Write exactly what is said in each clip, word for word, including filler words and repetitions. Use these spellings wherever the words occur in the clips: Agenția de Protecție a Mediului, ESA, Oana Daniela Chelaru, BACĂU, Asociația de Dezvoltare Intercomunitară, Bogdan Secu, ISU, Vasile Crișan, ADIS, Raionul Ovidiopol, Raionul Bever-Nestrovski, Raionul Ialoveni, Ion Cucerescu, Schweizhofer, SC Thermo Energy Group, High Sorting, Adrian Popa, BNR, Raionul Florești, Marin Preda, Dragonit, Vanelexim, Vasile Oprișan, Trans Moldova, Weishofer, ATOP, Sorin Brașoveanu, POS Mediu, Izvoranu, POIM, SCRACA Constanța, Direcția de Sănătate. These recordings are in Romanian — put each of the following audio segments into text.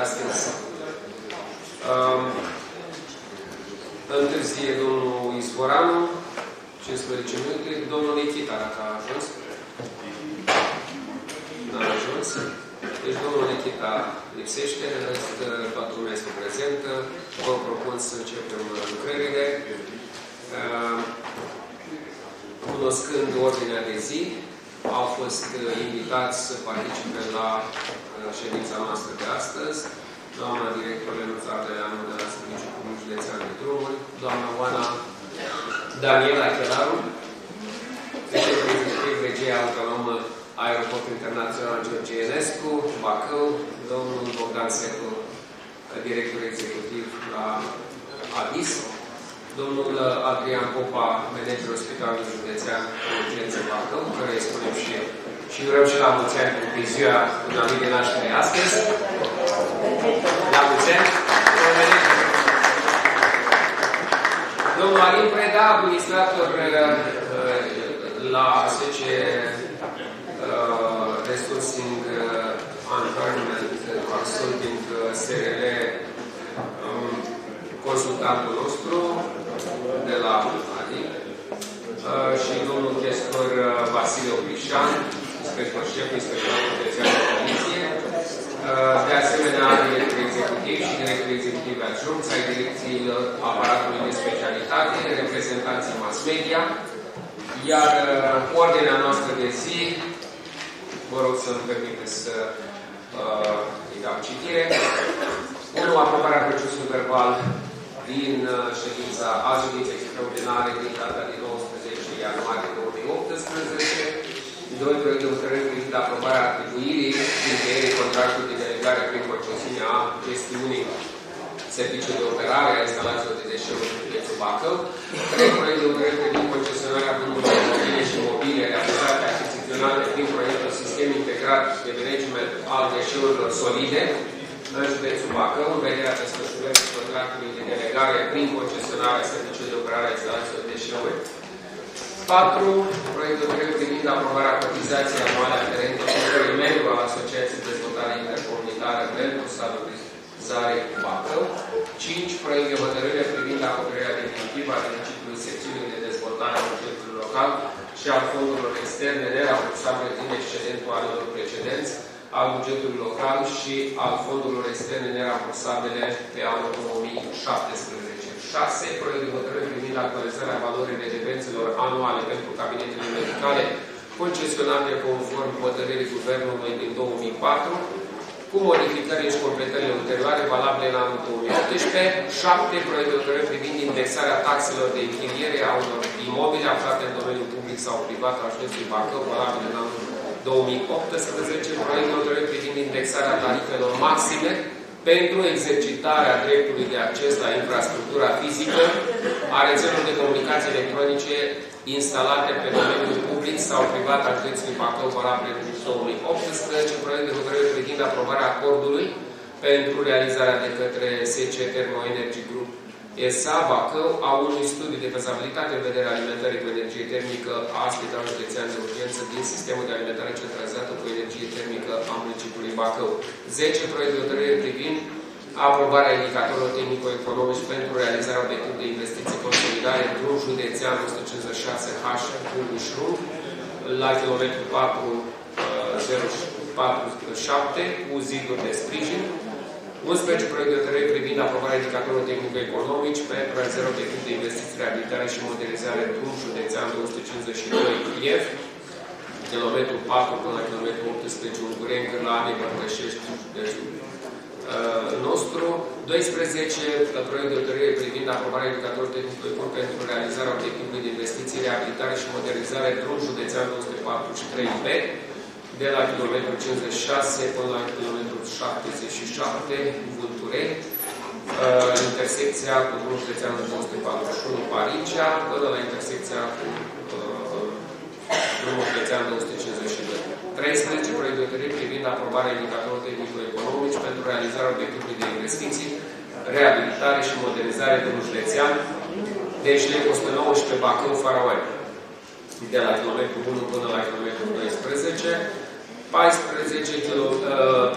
abținere. Uh, întârzie domnul Izvoranu, cincisprezece minute, domnul Nechita, dacă a ajuns. Nu a ajuns. Deci domnul Nechita lipsește, restă, toată lumea este prezentă. Vă propun să începem lucrările. Uh, cunoscând ordinea de zi, au fost invitați să participe la ședința noastră de astăzi doamna director renunțată de anul de la Spitalul Județean de Drumuri, doamna Oana Daniela Chelaru, viceprezident Regia Autonomă Aeroportul Internațional George Bacău, domnul Bogdan Secu, director executiv la A D I S, domnul Adrian Popa, managerul Spitalului Județean de Urgență Bacău, care îi spunem și eu. Și vreau și la mulți ani cu ziua în anul de naștere astăzi. La mulți ani, domnul Marin Preda, administrator la S C Resourcing Environmental consulting S R L, consultantul nostru de la ADIS, și domnul chestor Vasile Oprișan, inspector șef, Inspectoratul de Poliție, de asemenea director executiv și director executiv adjunct ai direcțiilor aparatului de specialitate, reprezentanții mass media, iar ordinea noastră de zi, vă rog să-mi permiteți să îi dau citire. unu. Aprobarea procesului verbal din ședința a ședinței extraordinare din data de nouăsprezece ianuarie două mii optsprezece. doi. Proiect de hotărâre privind aprobarea atribuirii încheierii contractului de delegare prin concesiune a gestiunii serviciului de operare a instalațiilor de deșeuri în județul Bacău. trei. Proiect de hotărâre privind concesionarea bunurilor mobile și mobile realizate achiziționate prin proiectul Sistem Integrat de Management al Deșeurilor Solide în județul Bacău, în vederea desfășurării contractului de delegare prin concesionarea serviciului de operare a instalațiilor de deșeuri. patru. Proiectul drept privind aprobarea cotizației anuale aferente fiecărui membru al Asociației de Dezvoltare Intercomunitară pentru Stabilizare Bacău. cinci. Proiect de hotărâre privind acoperirea definitivă a principiului secțiunii de dezvoltare a bugetului local și al fondurilor externe nerambursabile din excedentul anilor precedenți al bugetului local și al fondurilor externe nerambursabile pe anul două mii șaptesprezece. șase. Proiect de hotărâre privind actualizarea valorii redevențelor anuale pentru cabinetele medicale concesionate conform hotărârii Guvernului din două mii patru, cu modificări și completările ulterioare valabile în anul două mii optsprezece. șapte. Proiect de hotărâre privind indexarea taxelor de închiriere a unor imobile aflate în domeniul public sau privat al județului Bacău, valabile în anul două mii optsprezece. Proiect de hotărâre privind indexarea tarifelor maxime pentru exercitarea dreptului de acces la infrastructura fizică a rețelor de comunicații electronice instalate pe domeniul public sau privat al județului Bacău, valabile în două mii optsprezece. Proiect de hotărâre privind aprobarea acordului pentru realizarea de către S C Thermo Energy Group E S A Bacău a unui studiu de fezabilitate în vederea alimentării cu energie termică a Spitalului Județean de Urgență din sistemul de alimentare centralizată cu energie termică a municipiului Bacău. zece. Proiect de hotărâre privind aprobarea indicatorilor tehnico-economici pentru realizarea obiectivului de investiții consolidare într-un județean o sută cincizeci și șase H H R la kilometru patru zero patru șapte cu ziduri de sprijin. unsprezece. Proiect de hotărâre privind aprobarea indicatorilor tehnico-economici pentru realizarea obiectivului de investiții, reabilitare și modernizare într-un județean două sute cincizeci și doi I F, km patru până la km optsprezece Ungureni, când la anii Bărtășești nostru. doisprezece. Proiect de hotărâre privind aprobarea indicatorilor tehnico-economici pentru realizarea obiectivului de investiții, reabilitare și modernizare într-un județean două sute patruzeci și trei B, de la km cincizeci și șase până la km șaptezeci și șapte, Vultureni, intersecția cu drumul județean două sute patruzeci și unu, Paricia, până la intersecția cu uh, drumul județean două sute cincizeci și doi. treisprezece. Proiect de hotărâre privind aprobarea indicatorilor tehnico-economici pentru realizarea obiectivului de investiții, reabilitare și modernizare drumul județean, deci o sută nouăsprezece Bacău Faraoni, de la km unu până la km doisprezece. paisprezece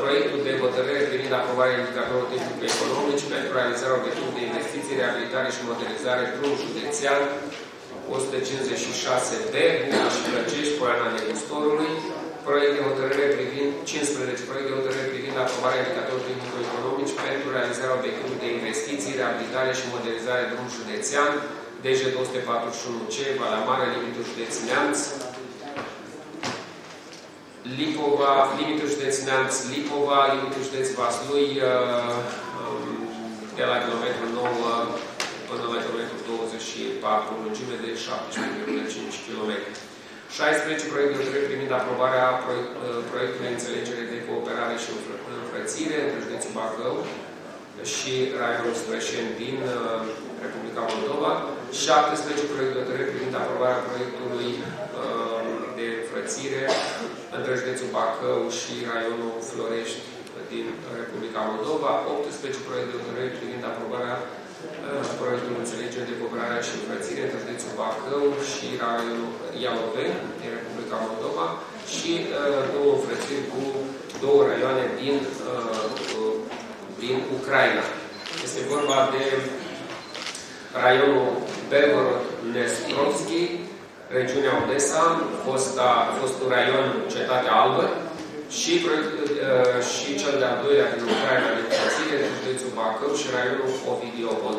proiectul de hotărâre privind aprobarea indicatorilor tehnico-economici pentru realizarea obiectivului de investiții, reabilitare și modernizare drum județean o sută cincizeci și șase B, Buna și Plăcești, Poiana Negustorului, proiect de hotărâre privind cincisprezece proiect de hotărâre privind aprobarea indicatorilor tehnico-economici pentru realizarea obiectivului de investiții, reabilitare și modernizare drum județean D J două sute patruzeci și unu C, Valea Mare, limitul județul Neamț, Lipova, limitul județ Neamț, Lipova, limitul județ Vaslui, de la kilometrul nouă până la kilometrul douăzeci și patru, lungime de șaptesprezece virgulă cinci kilometri. șaisprezece proiecte trebuie primind aprobarea proiectului înțelegere de cooperare și înfrățire între județul Bacău și Raionul Strășeni din Republica Moldova. șaptesprezece proiecte trebuie primind aprobarea proiectului de înfrățire între județul Bacău și Raionul Florești din Republica Moldova, optsprezece proiecte de hotărâre privind aprobarea uh, proiectului înțelegere de cooperare și înfrățire între județul Bacău și Raionul Ialoveni din Republica Moldova și uh, două înfrățiri cu două raioane din, uh, uh, din Ucraina. Este vorba de Raionul Bever-Nestrovski, regiunea Odessa, fosta, fostul raion Cetatea Albă, și, și cel de-al doilea din Ucraina de Consiliul Județean Bacău și Raionul Ovidiopol,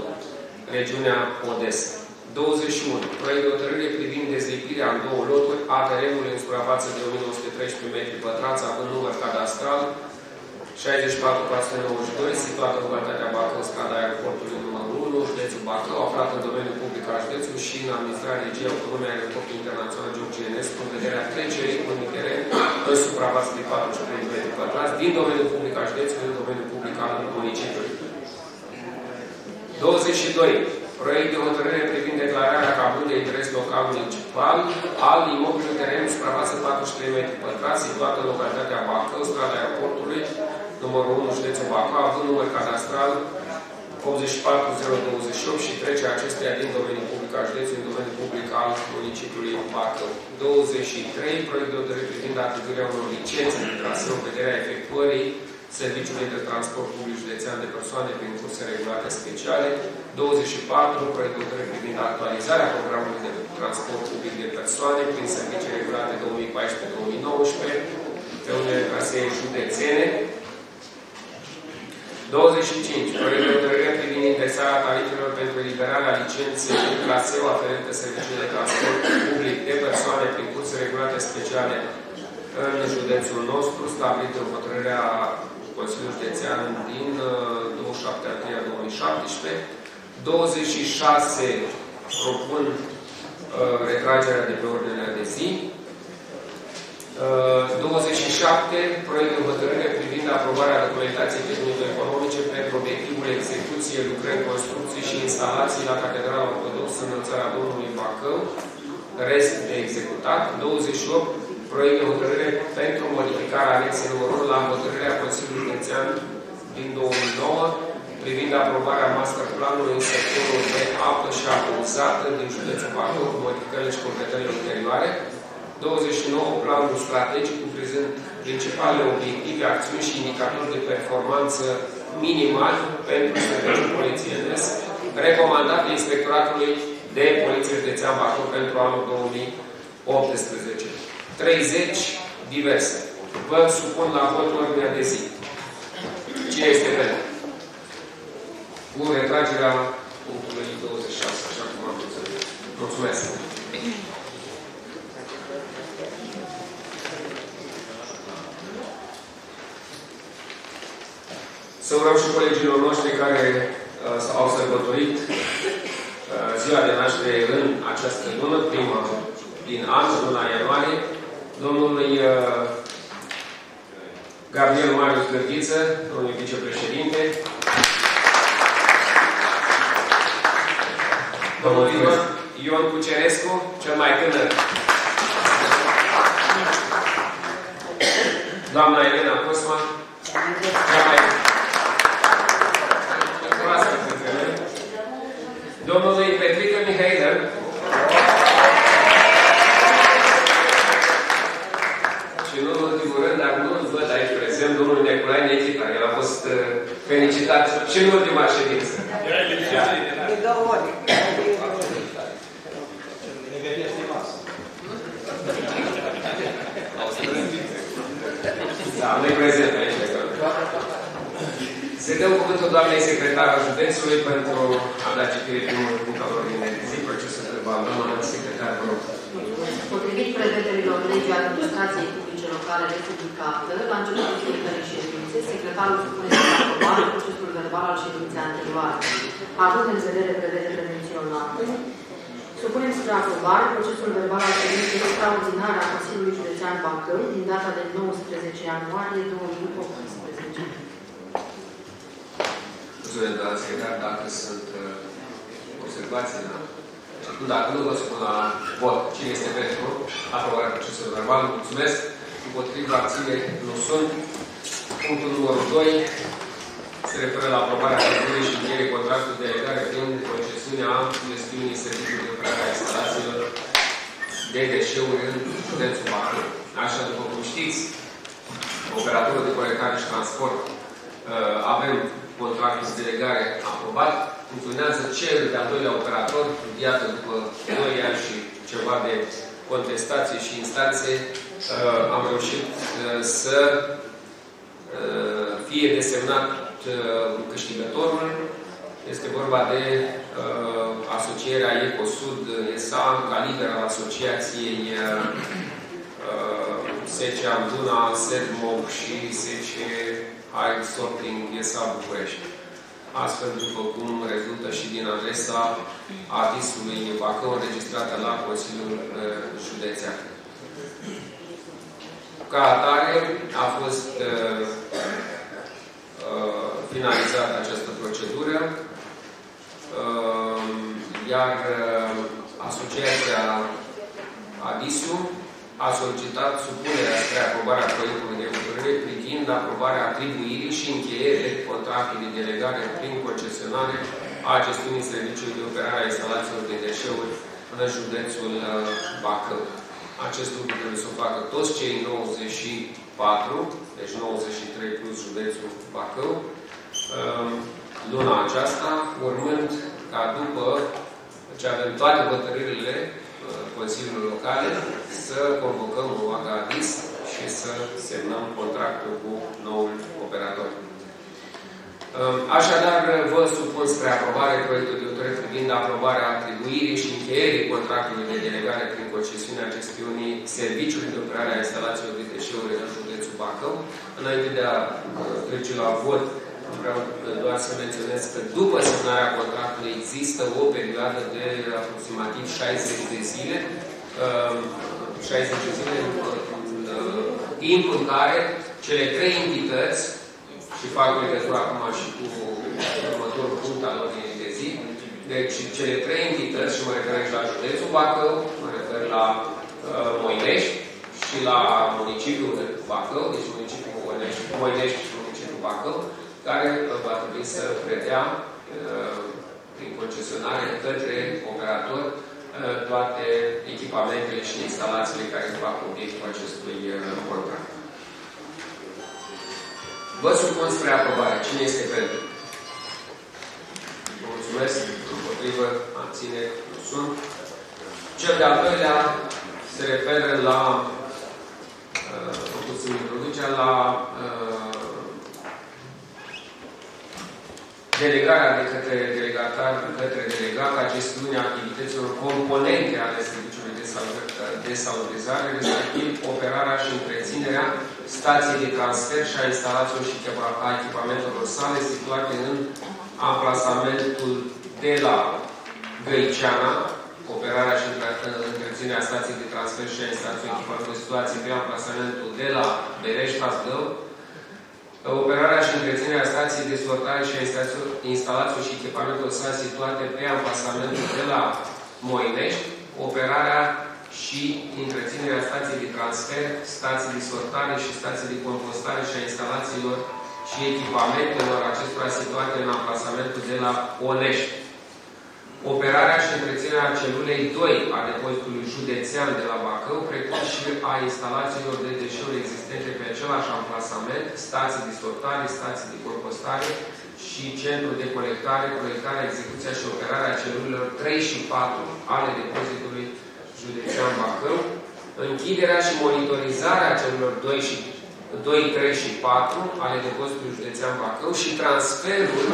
regiunea Odessa. douăzeci și unu. Proiect de hotărâre privind dezlipirea în două loturi a terenului în suprafață de o mie nouă sute treisprezece metri pătrați, având număr cadastral șaizeci și patru patru sute nouăzeci și doi, situat în localitatea Bacău, strada aeroportului numărul unu, județul Bacău, aflat în domeniul public al județului și în administrarea Regiei Economiei Aeroportului Internaționale George în vederea trecerii unui teren în suprafață de patruzeci și trei metri pătrați din domeniul public al județului în domeniul public al municipiului. douăzeci și doi. Proiect de hotărâre privind declararea ca bun de interes local municipal al imobilului teren în suprafață patruzeci și trei metri pătrați, situat în localitatea Bacău, strada aeroportului, numărul unu, județul Bacău, având număr cadastral opt patru zero două opt și trecerea acesteia din domeniul public al județului în domeniul public al municipiului Bacău. douăzeci și trei. Proiect de hotărâre privind atribuirea unor licențe de traseu în vederea efectuării Serviciului de Transport Public Județean de Persoane prin curse regulate speciale. douăzeci și patru. Proiectul de hotărâre privind actualizarea programului de transport public de persoane prin servicii regulate două mii paisprezece două mii nouăsprezece pe unele trasee județene. douăzeci și cinci. Proiectul de hotărâre privind indexarea tarifelor pentru eliberarea licenței de traseu aferente serviciului de transport public de persoane prin curse regulate speciale în județul nostru, stabilit în hotărârea Consiliului Județean din douăzeci și șapte aprilie două mii șaptesprezece. douăzeci și șase. Propun uh, retragerea de pe ordinea de zi. Uh, douăzeci și șapte. Proiect de hotărâre privind aprobarea documentației tehnico-economice pentru obiectivul execuție, lucrări, construcții și instalații la Catedrala Ortodoxă Înălțarea Domnului Bacău, rest de executat. douăzeci și opt. Proiect de hotărâre pentru modificarea anexei numărul la hotărârea Consiliului Județean din două mii nouă privind aprobarea masterplanului în sectorul de apă și apă uzată din județul Bacău, cu modificările și completările ulterioare. douăzeci și nouă. Planul strategic cuprinzând principalele obiective, acțiuni și indicatori de performanță minimali pentru serviciul polițienesc, recomandate Inspectoratului de Poliție Județean Bacău pentru anul două mii optsprezece. treizeci. Diverse. Vă supun la vot ordinea de zi. Cine este pentru? Cu retragerea punctului douăzeci și șase, așa cum am înțeles. Mulțumesc. Să urăm și colegilor noștri care uh, au sărbătorit uh, ziua de naștere în această lună, prima din an, luna ianuarie, domnului uh, Gabriel Marius Gârghiță, domnul vicepreședinte, domnul Ion, Ion Cucerescu, cel mai tânăr, doamna Elena Cosma, cea mai frumoasă, domnului Petrică Mihailă, și în ultimul rând, Felicitări și în ultima ședință. De două ori. Da, nu-i prezent aici. Se dă cuvântul doamnei secretar al județului pentru a da citire primului punct al ordinei de zi, procesul verbal. Doamna secretar, vă rog. Potrivit prevederilor legii administrației publice locale republicată, la începutul fiecărei ședințe, secretarul supune aprobare procesul verbal al ședinței anterioare. Având în vedere prevederile menționate, supunem spre aprobare procesul verbal al ședinței extraordinare a Consiliului Județean Bacău din data de nouăsprezece ianuarie două mii optsprezece. Mulțumesc, doamna secretar, dacă sunt observații, da? Dacă nu, vă spun la vot. Cine este pentru aprobarea procesului verbal? Mulțumesc. Împotriva, abțineri, nu sunt. Punctul numărul doi se referă la aprobarea acordului și încheierii contractului de delegare prin concesiunea gestiunii serviciului de operare a instalațiilor de deșeuri în județul Bacău. Așa, după cum știți, operatorul de colectare și transport avem contractul de delegare aprobat. Funcționează cel de-al doilea operator, iată după doi ani și ceva de contestații și instanțe, uh, am reușit uh, să uh, fie desemnat uh, câștigătorul. Este vorba de uh, asocierea Ecosud E S A ca lider al asociației uh, S C Altuna, SEDMOC și S C High Sorting E S A București. Astfel, după cum rezultă și din adresa A D I S-ului Bacău, înregistrată la Consiliul Județean. Ca atare, a fost uh, uh, finalizată această procedură, uh, iar uh, Asociația A D I S-ul a solicitat supunerea spre aprobarea proiectului de hotărâre privind aprobarea atribuirii și încheierii de contracte de delegare prin concesionare a gestiunii serviciului de operare a instalațiilor de deșeuri în județul Bacău. Acest lucru trebuie să o facă toți cei nouăzeci și patru, deci nouăzeci și trei plus județul Bacău, luna aceasta, urmând ca după ce avem toate hotărârile Consiliului Local, să convocăm o A D I S și să semnăm contractul cu noul operator. Așadar, vă supun spre aprobare proiectul de hotărâre privind aprobarea atribuirii și încheierii contractului de delegare prin concesiunea gestiunii serviciului de operare a instalațiilor de deșeuri în județul Bacău. Înainte de a trece la vot, vreau doar să menționez că după semnarea contractului există o perioadă de aproximativ șaizeci de zile, șaizeci de zile timp în care cele trei entități, și fac legătura acum și cu următorul punct al ordinii de zi, deci cele trei entități, și mă refer și la județul Bacău, mă refer la Moinești și la municipiul Bacău, deci municipiul Moinești și municipiul Bacău, care va trebui să predea prin concesionare către operator toate echipamentele și instalațiile care fac obiectul acestui contract. Vă supun spre aprobare. Cine este pentru? Vă mulțumesc. Împotrivă, abține, nu sunt. Cel de-al doilea se referă la făcut în introducere la delegarea de către delegatar, către delegat, a gestiunii activităților componente ale serviciului de salurizare, respectiv operarea și întreținerea stației de transfer și a instalațiilor și a echipamentelor sale situate în amplasamentul de la Găiceana, operarea și întreținerea stației de transfer și a instalațiilor și echipamentelor situații pe amplasamentul de la Berești-Fazlău, operarea și întreținerea stației de sortare și a instalațiilor și echipamentelor sale situate pe amplasamentul de la Moinești, operarea și întreținerea stației de transfer, stații de sortare și stații de compostare și a instalațiilor și echipamentelor acestora situate în amplasamentul de la Onești. operarea și întreținerea celulei doi a depozitului județean de la Bacău, precum și a instalațiilor de deșeuri existente pe același amplasament, stații de sortare, stații de compostare și centru de colectare, proiectare, execuția și operarea celulelor trei și patru ale depozitului județean Bacău, închiderea și monitorizarea celor doi, trei și patru ale depozitului județean Bacău și transferul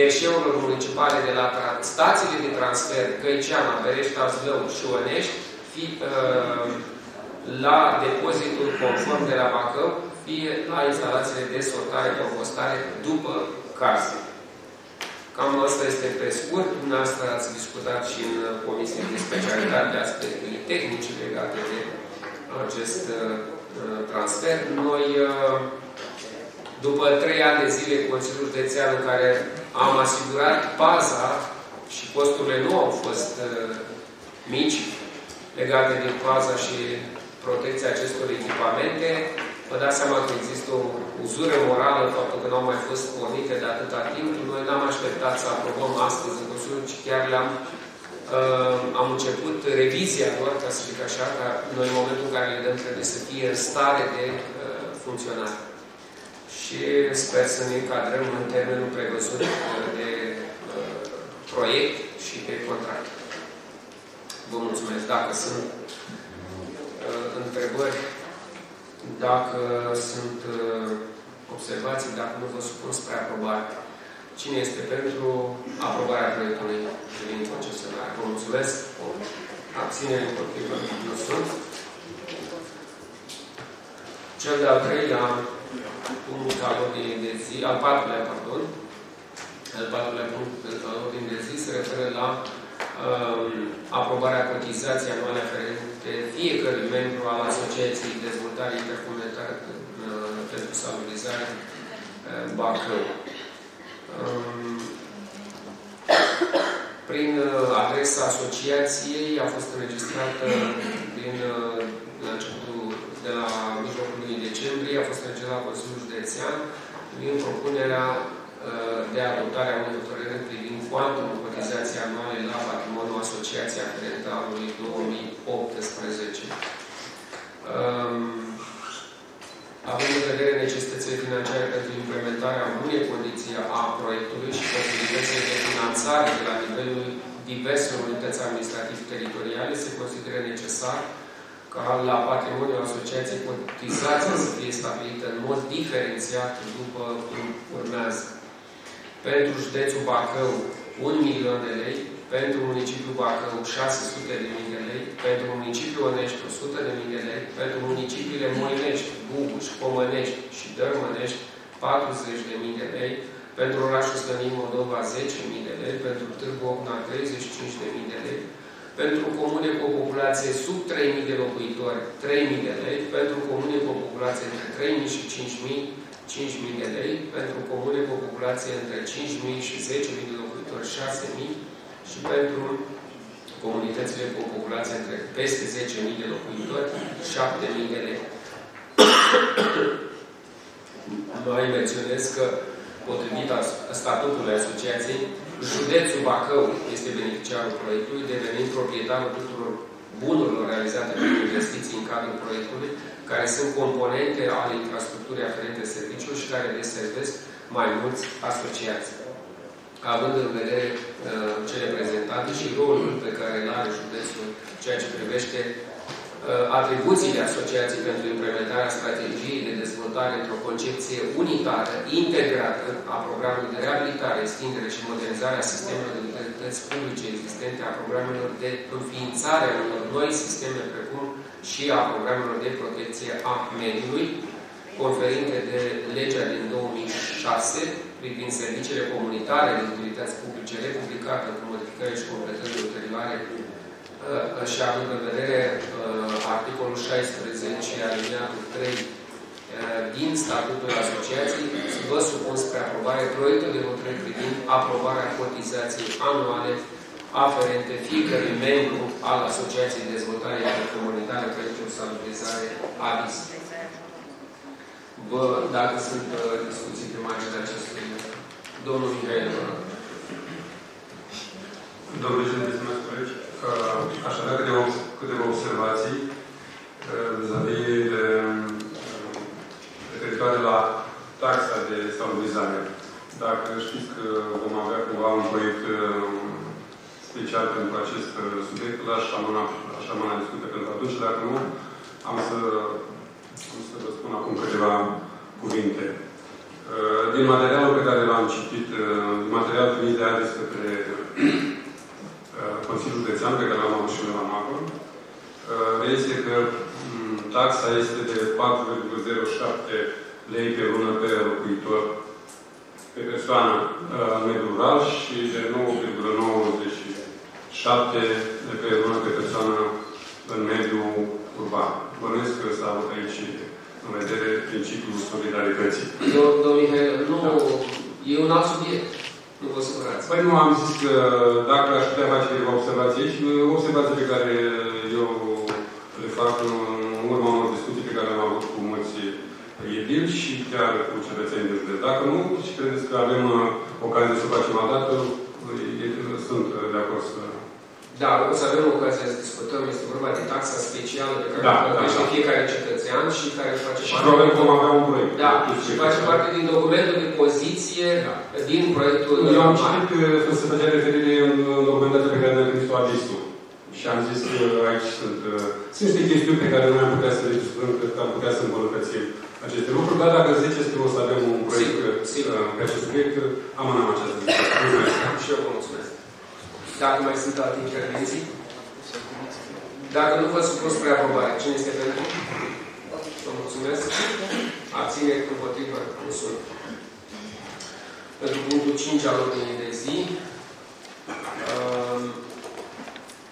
deșeurilor municipale de la stațiile de transfer Căiceana, Berești, Arzlău și Onești fi, uh, la depozitul conform de la Bacău, fie la instalațiile de sortare, compostare după case. Cam asta este pe scurt. Dumneavoastră ați discutat și în comisie de specialitate aspectele tehnice legate de acest uh, transfer. Noi, uh, după trei ani de zile, Consiliul Județean în care am asigurat baza și costurile nu au fost uh, mici legate de baza și protecția acestor echipamente, vă dați seama că există o uzură morală în faptul că nu au mai fost pornite de atâta timp. Noi n-am așteptat să aprobăm astăzi în Consiliu, ci chiar le-am uh, am început revizia lor, ca să zic așa, ca noi în momentul în care le dăm trebuie să fie în stare de uh, funcționare. Și sper să ne încadrăm în termenul prevăzut de uh, proiect și de contract. Vă mulțumesc. Dacă sunt uh, întrebări, dacă sunt uh, observații, dacă nu vă supun spre aprobare. Cine este pentru aprobarea proiectului privind concesionarea? Vă mulțumesc. O abținere împotrivă nu sunt. Cel de-al treilea punct al ordinii de zi, al patrulea, pardon, al patrulea punct al ordinii de zi se referă la um, aprobarea cotizației anuale aferente fiecărui membru al Asociației de Dezvoltare Intercomunitară uh, pentru Salubrizare uh, Bacău. Um, prin uh, adresa asociației a fost înregistrată din uh, începutul de la mijlocul lunii decembrie, a fost înregistrat la Consiliul Județean prin propunerea de adoptare a unei hotărâri privind cuantumul cotizației anuale la patrimoniul Asociației aferentă anului două mii optsprezece. Având în vedere necesitățile financiare pentru implementarea unei condiții a proiectului și posibilitățile de finanțare de la nivelul diverselor unități administrativ-teritoriale, se consideră necesar ca la patrimoniul Asociației cotizația să fie stabilită în mod diferențiat după cum urmează. Pentru județul Bacău, un milion de lei, pentru municipiul Bacău, șase sute de mii de lei, pentru municipiul Onești, o sută de mii de lei, pentru municipiile Moinești, Bubuș, Comănești și Dărmănești, patruzeci de mii de lei, pentru orașul Slănin Moldova, zece mii de lei, pentru Târgu Ocna, treizeci și cinci de mii de lei, pentru comune cu o populație sub trei mii de locuitori, trei mii de lei, pentru comune cu o populație între trei mii și cinci mii, cinci mii de lei, pentru comune cu o populație între cinci mii și zece mii de locuitori, șase mii, și pentru comunitățile cu o populație între peste zece mii de locuitori, șapte mii de lei. Mai menționez că, potrivit statutului asociației, județul Bacău este beneficiarul proiectului, devenind proprietarul tuturor bunurilor realizate prin investiții în cadrul proiectului, care sunt componente ale infrastructurii aferente serviciului și care deservesc mai mulți asociații. Având în vedere uh, cele prezentate și rolul pe care îl are județul, ceea ce privește uh, atribuțiile asociației pentru implementarea strategiei de dezvoltare într-o concepție unitară, integrată a programului de reabilitare, extindere și modernizare a sistemelor de utilități publice existente, a programelor de înființare a unor noi sisteme, precum și a programelor de protecție a mediului, conferite de legea din două mii șase, privind serviciile comunitare de utilități publice, republicată cu modificări și completări ulterioare, și având în vedere articolul șaisprezece, alineatul trei, din statutul asociației, vă supun spre aprobare proiectul de hotărâre privind aprobarea cotizației anuale aferente fiecărui membru al Asociației de Dezvoltare Intercomunitară pentru Salubrizare A D I S. Vă, dacă sunt uh, discuții pe marginea acestui, domnul Mihail, vă rog. Domnule președinte, stimați colegi, aș avea câteva observații vis-a-vis de referitoare la taxa de salubrizare. Dacă știți că vom avea cumva un proiect special pentru acest subiect, l-aș amâna discută pentru atunci, și dacă nu, am să, am să vă spun acum câteva cuvinte. Din materialul pe care l-am citit, din material primit de A D I S către Consiliul Județean, pe care l-am avut și eu la MACO, este că taxa este de patru virgulă zero șapte lei pe lună pe locuitor, pe persoană în mediul rural și de nouă virgulă nouăzeci și șapte pe lună pe persoană în mediul urban. Bănuiesc că s-a avut aici în vedere principiul solidarității. Domnul Mihai, nu, da. E un alt subiect. Nu vă supărați. Păi nu, am zis că dacă aș putea face câteva observații și observații pe care eu le fac în urma unor discuții pe care am avut cu mulți edili și chiar cu cetățenii de județ. Dacă nu, și credeți că avem ocazia să facem o dată, sunt de acord să... Da, o să avem ocazia să discutăm. Este vorba de taxa specială pe care da, o plătește da, da. fiecare cetățean și care își face și parte... Și probabil vom avea un proiect. Da, și face parte din documentul de poziție da. din proiectul... Eu am citit că se făcea referire în documentul pe care ne-a trimis o A D I S-ul. Și am zis că aici sunt... Sunt niște chestiuni pe care noi am putea să le discutăm, cred că am putea să îmbunătățim aceste lucruri, dar dacă ziceți că o să avem un proiect pe acest subiect, amânăm această discuție. Și eu vă mulțumesc. Dacă mai sunt alte intervenții? Dacă nu vă supun spre aprobare, cine este pentru? Vă mulțumesc. Abține împotriva cursul. Pentru punctul cinci al ordinii de zi,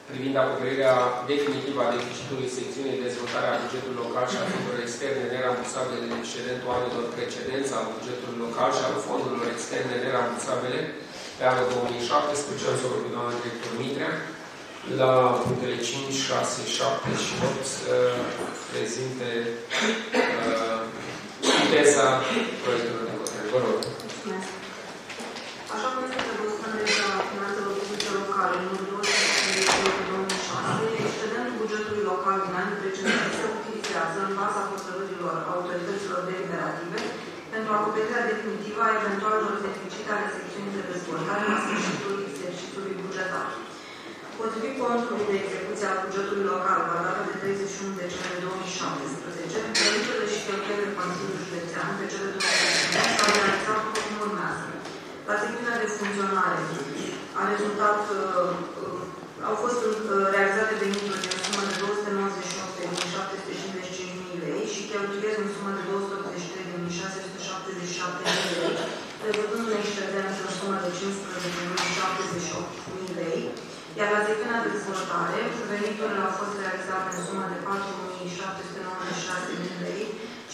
privind acoperirea definitivă a deficitului secțiunii de dezvoltare a bugetului local și a fondurilor externe nerambursabile din excedentul anilor precedenți al bugetului local și al fondurilor externe nerambursabile pe anul două mii șaptesprezece, am să vorbim cu doamna director Mitrea. La punctele cinci, șase, șapte și opt să prezinte teza proiectului de hotărâre. Vă rog. Așa cum este prevăzută în legea finanțelor publice locale, numărul douăzeci și șase, excedentul bugetului local din anii precedenți se utilizează în baza hotărârilor autorităților deliberative pentru acoperirea definitivă a eventualelor deficite ale secțiunii de dezvoltare la sfârșitul exercițiului bugetar. Potrivit contului de execuție a bugetului local, la data de treizeci și unu decembrie două mii șaptesprezece, proiectele și cheltuielile Consiliului Județean pe cele două s-au realizat cum urmează. La secțiunea de funcționare a rezultat, uh, au fost uh, realizate venituri în sumă de două sute nouăzeci și opt de mii șapte sute cincizeci și cinci lei și cheltuieli în sumă de două sute optzeci și trei de mii șase sute șaptezeci și șapte lei, prevăzând un excedent în sumă de cincisprezece mii șaptezeci și opt de mii lei, iar la secțiunea de dezvoltare, veniturile au fost realizate în sumă de patru mii șapte sute nouăzeci și șase de mii lei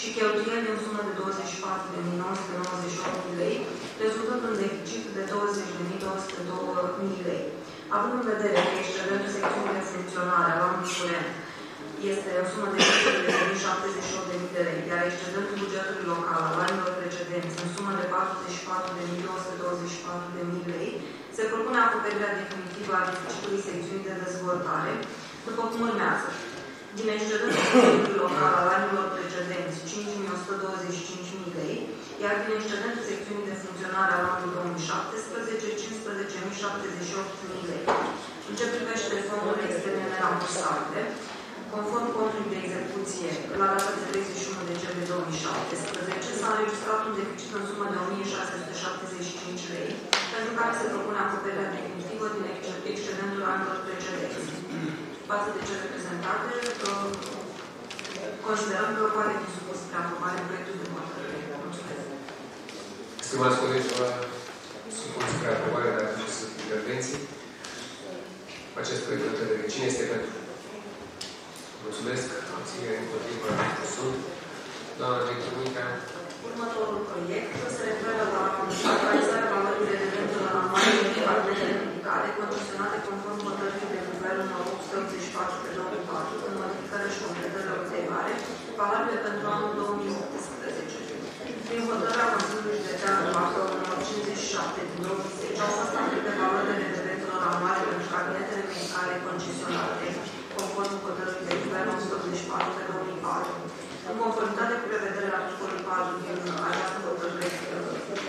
și cheltuielile în sumă de douăzeci și patru mii nouă sute nouăzeci și opt de mii lei, rezultând un deficit de douăzeci de mii două sute doi de mii lei. Având în vedere că excedentul secțiunii de funcționare la anul curent este în sumă de șaptezeci și opt de mii de lei, iar excedentul bugetului local al anilor precedenți în sumă de patruzeci și patru de mii două sute douăzeci și patru de mii lei, se propune acoperirea definitivă a deficitului secțiunii de dezvoltare, după cum urmează. Din excedentul bugetului local al anilor precedenți, cinci milioane o sută douăzeci și cinci de mii lei, iar din excedentul secțiunii de funcționare al anului două mii șaptesprezece, cincisprezece mii șaptezeci și opt de mii lei. În ce privește fondurile externe nerambursabile, conform contului de execuție, la data de treizeci și unu decembrie două mii șaptesprezece, s-a înregistrat un deficit în sumă de o mie șase sute șaptezeci și cinci de lei, pentru care se propune acoperirea definitivă din excedentul anilor precedenți. Față de cele prezentate, considerăm că poate fi supus spre aprobare proiectul de hotărâre. Mulțumesc. Stimați colegi, vă supun spre aprobare de aceste intervenții. Acest proiect de hotărâre. Cine este pentru? Mulțumesc. Abținere împotriva sunt. Doamna director Mitrea. Următorul proiect se referă la actualizarea valorii de reventul anuale de departamentele medicale concesionate conform hotărârii de guvern numărul opt sute optzeci și patru pe două mii patru, în modificare și completările ulterioare, valabile pentru anul două mii optsprezece. Prin hotărârea Consiliului Județean de Bacău numărul cincizeci și șapte din două mii zece, au fost stabilite valorile de reventul anuale pentru alimentare concesionate, conform hotărârii de guvern o sută optzeci și patru pe două mii patru. În conformitate cu prevederea articolului patru din această hotărâre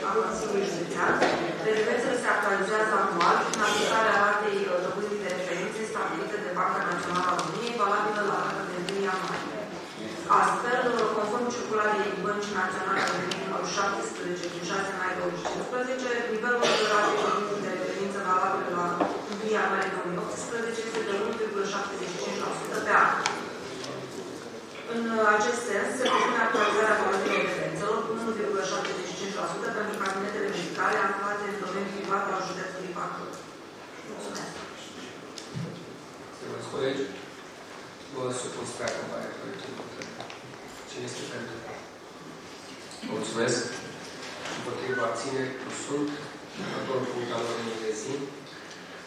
a Consiliului Județean, prevederile se actualizează anual în aplicarea ratei dobânzii de referințe stabilite de Banca Națională a României, valabilă la data de întâi ianuarie. Astfel, conform circularei Băncii Naționale a României șaptesprezece din șase mai două mii cincisprezece, nivelul de ratei dobânzii de referință valabilă la întâi ianuarie două mii optsprezece este de unu virgulă șaptezeci și cinci la sută pe an. În acest sens, se propune actualizarea valorii referențelor cu unu virgulă șaptezeci și cinci la sută pentru cabinetele medicale aflate în domeniul privat al județului Bacău. Mulțumesc! Stimați colegi, vă supun spre aprobare proiectul hotărârii. Cine este pentru? Vă mulțumesc! Împotriva abțineri, nu sunt. Următorul punct al ordinii de zi.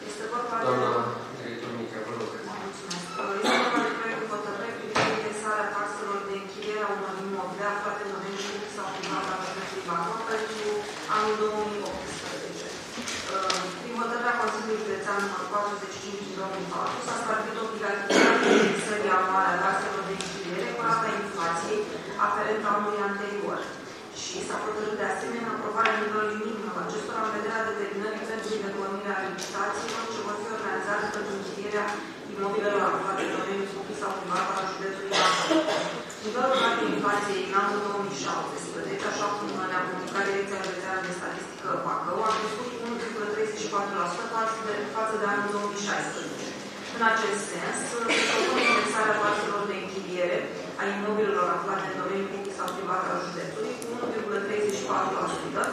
Este vorba de... Doamna director Mica, vă rog. Vă mulțumesc! Este vorba de proiectul hotărârii privind indexarea taxelor de închiriere a unor imobile aflate în domeniul public sau privat al județului Bacău pentru anul două mii optsprezece. Prin hotărârea Consiliului Județean numărul patruzeci și cinci din două mii patru s-a stabilit obligativitatea indexării anuale a taxelor de închiriere cu rata inflației aferentă anului anterior. Și s-a hotărât de asemenea aprobarea nivelului minim al acestora în vederea determinării pentru îndeplinirea licitațiilor ce vor fi organizate pentru închirierea imobilelor aflate în domeniul public sau privat al județului Bacău. Nivelul ratei inflației în anul două mii șaptesprezece, așa cum ne-a comunicat Direcția Județeană de Statistică Bacău, a crescut cu unu virgulă treizeci și patru la sută față de anul două mii șaisprezece. În acest sens, se propune indexarea taxelor de închiriere a imobilelor aflate în domeniul public sau privat al județului cu unu virgulă treizeci și patru la sută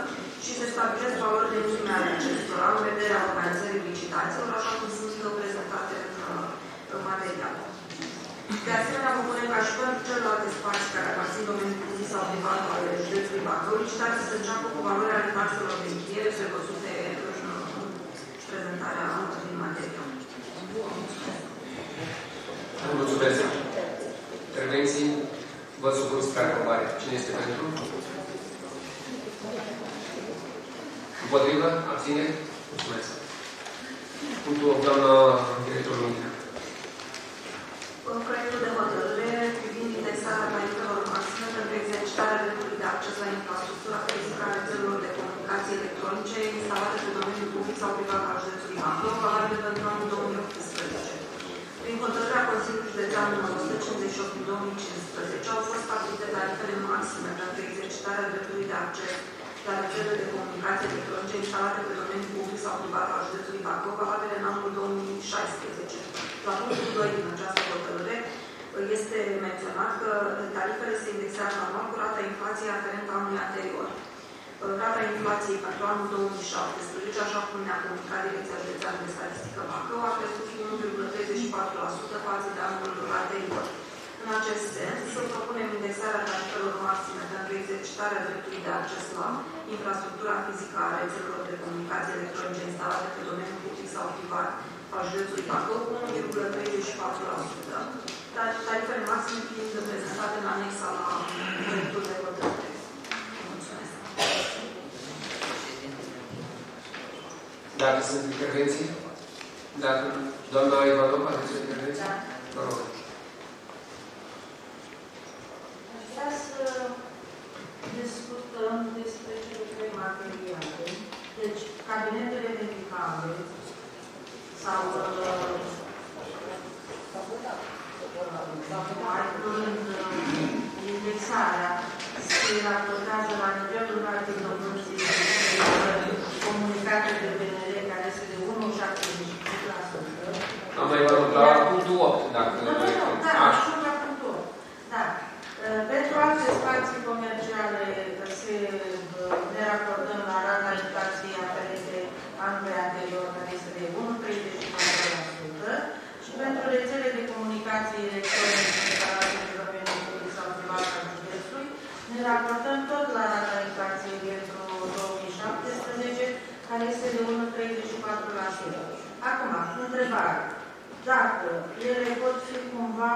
și se stabilesc valori de minime ale acestora în vederea organizării licitațiilor, așa cum sunt prezentate în material. De asemenea, propunem ca și pentru celelalte spații care aparțin domeniul public sau privat al județului Bacău, licitații să înceapă cu valoarea ale taxelor de închiriere prevăzute în prezentarea din material. Mulțumesc! Intervenții, vă supun spre aprobare. Cine este pentru? Împotrivă? Abține? Mulțumesc. Punctul opt, doamna directorul Mitea. Proiectul de hotărâre privind indexarea tarifelor maxime pentru exercitarea dreptului de acces la infrastructura fizică a rețelelor de comunicații electronice instalate pe domeniul public sau privat al județului Bacău, valabil pentru anul două mii optsprezece. Prin hotărârea Consiliului Județean numărul o sută cincizeci și opt din două mii cincisprezece au fost stabilite tarifele maxime pentru exercitarea dreptului de acces la rețele de comunicații electronice instalate pe domeniul public sau privat al județului Bacău, valabile în anul două mii șaisprezece. La punctul doi din această hotărâre este menționat că tarifele se indexează anual cu rata inflației aferentă anului anterior. Rata inflației pentru anul două mii șaptesprezece, așa cum ne-a comunicat Direcția Județeană de Statistică Bacău, a crescut cu unu virgulă treizeci și patru la sută față de anul anterior. În acest sens, să propunem indexarea tarifelor maxime pentru exercitarea dreptului de acces la infrastructura fizică a rețelelor de comunicații electronice instalate pe domeniul public sau privat al județului Bacău cu unu virgulă treizeci și patru la sută, dar tarifele maxime fiind prezentate în anexa la proiectul de hotărâre. Mulțumesc! Dacă sunt intervenții? Dacă doamna Ivanov, aveți o intervenție? Vă rog! Vreau să discutăm despre cele trei materiale. Deci, cabinetele medicale sau mai curând indexarea se raportează la nivelul ratei dobânzii comunicate de B N R, care este de unu virgulă șaptezeci și cinci la sută. Am mai vorbit la punctul opt, dacă... Nu, nu, nu, da, știu la punctul opt, da. Pentru alte spații comerciale se ne raportăm la rata inflației aferente anului anterior, care este de unu virgulă treizeci și patru la sută și pentru rețele de comunicații electronice instalate în domeniul public sau privat al județului, ne raportăm tot la rata inflației pentru două mii șaptesprezece, care este de unu virgulă treizeci și patru la sută. Acum, întrebare. Dacă ele pot fi cumva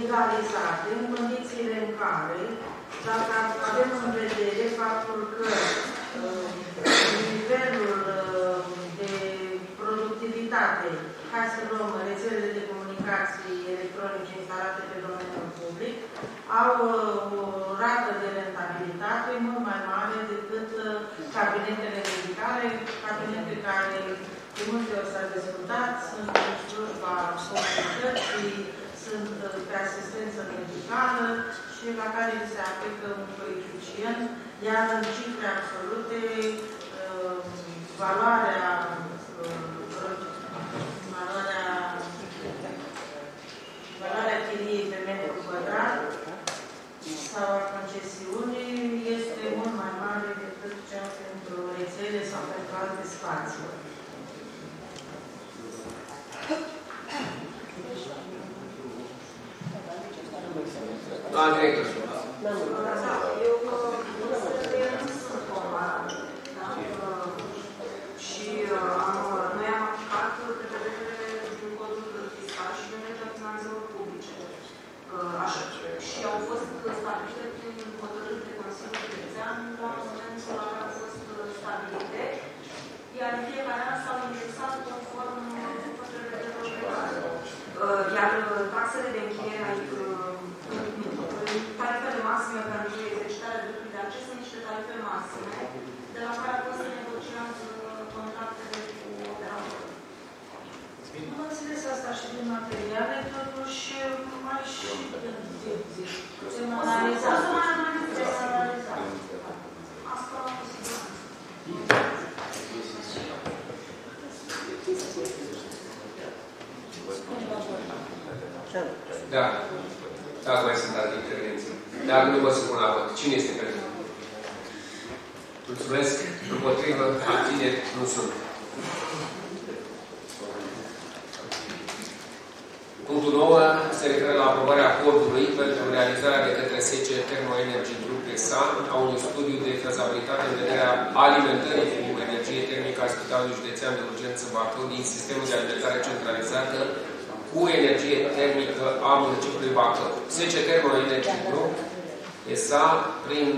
egalizate în condițiile în care, dacă avem în vedere faptul că uh, nivelul state, ca să luăm rețelele de comunicații electronice instalate pe domeniul public, au o rată de rentabilitate mult mai mare decât cabinetele medicale, cabinete care de multe ori s-a dezvoltat, sunt în slujba comunității, sunt pe asistență medicală și la care se aplică un coeficient, iar în cifre absolute, valoarea valoarea, valoarea chiriei pe metru pătrat sau a concesiunii este mult mai mare decât cea pentru rețele sau pentru alte spații. Doamna director, eu nu sunt format și noi am aplicat prevederile din codul fiscal și legea finanțelor publice. Și au fost stabilite prin hotărâri de Consiliul Județean la momentul la care au fost stabilite, iar în fiecare an s-au indexat conform prevederilor legale. Iar taxele de închiriere tarifele maxime pentru exercitarea dreptului de acces sunt niște tarife maxime, de la care pot să negociază contractele cu operatori. Nu înțeles asta și din materiale, totuși mai și se analiza. O să mai analizez, să analizăm. Asta o posibilitate. Da. Dacă mai sunt alte intervenții. Dar nu vă spun la vot. Cine este pentru? Mulțumesc. Împotrivă, abțineri, nu sunt. Punctul nouă se referă la aprobarea acordului pentru realizarea de către S C Thermo Energy Group E S A a unui studiu de fezabilitate în vederea alimentării cu energie termică a Spitalului Județean de Urgență Bacău din sistemul de alimentare centralizată cu energie termică a municipiului Bacău. S C Thermo Energy Group E S A, prin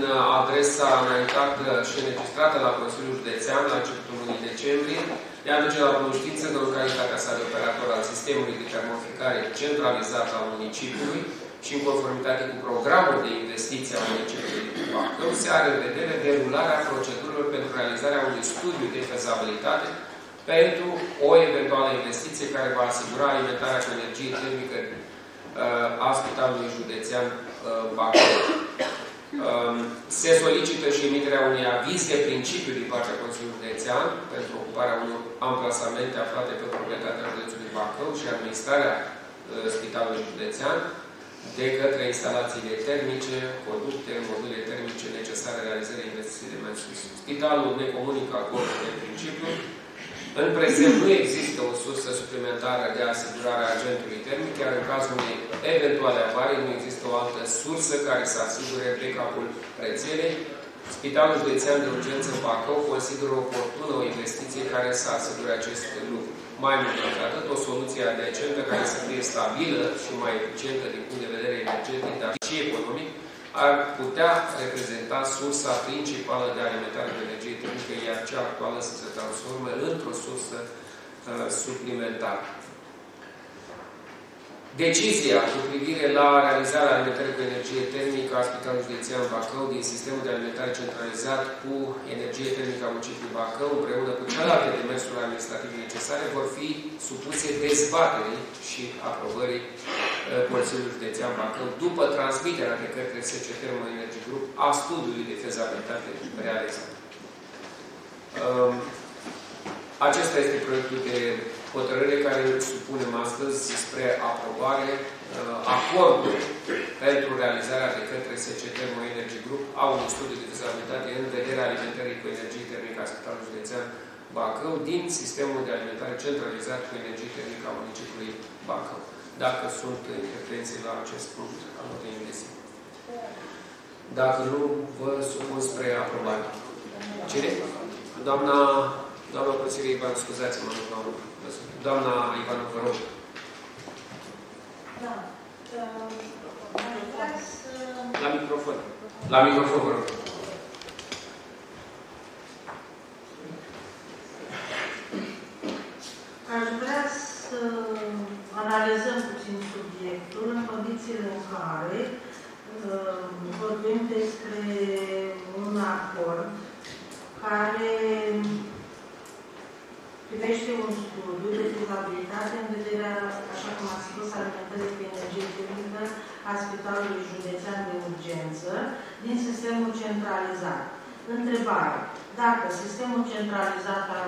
adresa înaintată și înregistrată la Consiliul Județean la începutul lunii decembrie, le aduce la cunoștință că, în calitatea sa de operator al sistemului de termoficare centralizat al municipiului și în conformitate cu programul de investiție a municipiului Bacău, se are în vedere derularea procedurilor pentru realizarea unui studiu de fezabilitate pentru o eventuală investiție care va asigura alimentarea cu energie termică a Spitalului Județean Bacău. Se solicită și emiterea unui aviz de principiu din partea Consiliului Județean pentru ocuparea unor amplasamente aflate pe proprietatea județului Bacău și administrarea Spitalului Județean de către instalațiile termice, conducte, module termice necesare realizării investiției de mai sus. Spitalul ne comunică acordul de principiu. În prezent nu există o sursă suplimentară de asigurare a agentului termic, iar în cazul unei eventuale avarii nu există o altă sursă care să asigure backup-ul rețelei. Spitalul Județean de Urgență Bacău consideră oportună o investiție care să asigure aceste lucruri. Mai mult decât atât, o soluție decentă care să fie stabilă și mai eficientă din punct de vedere energetic, dar și economic, ar putea reprezenta sursa principală de alimentare de energie termică, iar cea actuală să se transforme într-o sursă uh, suplimentară. Decizia cu privire la realizarea alimentării cu energie termică a Spitalului Județean Bacău din sistemul de alimentare centralizat cu energie termică a municipiului Bacău, împreună cu celelalte demersuri administrative necesare, vor fi supuse dezbaterii și aprobării Consiliului Județean Bacău după transmiterea de către S C Thermo Energy Group a studiului de fezabilitate realizat. Acesta este proiectul de hotărâre care îl supunem astăzi spre aprobare acordul pentru realizarea de către S C Thermo Energy Group a unui studiu de fezabilitate în vederea alimentării cu energie termică a Spitalului Județean Bacău din sistemul de alimentare centralizat cu energie termică a municipiului Bacău. Dacă sunt intervenții la acest punct, am o tendință. Dacă nu, vă supun spre aprobare. Cine? Doamna, doamna consilier Ivan, scuzați-mă, doamna Ivanu, vă rog. Da. La microfon. La microfon, vă rog. Aș vrea centralizat. Întrebare. Dacă sistemul centralizat al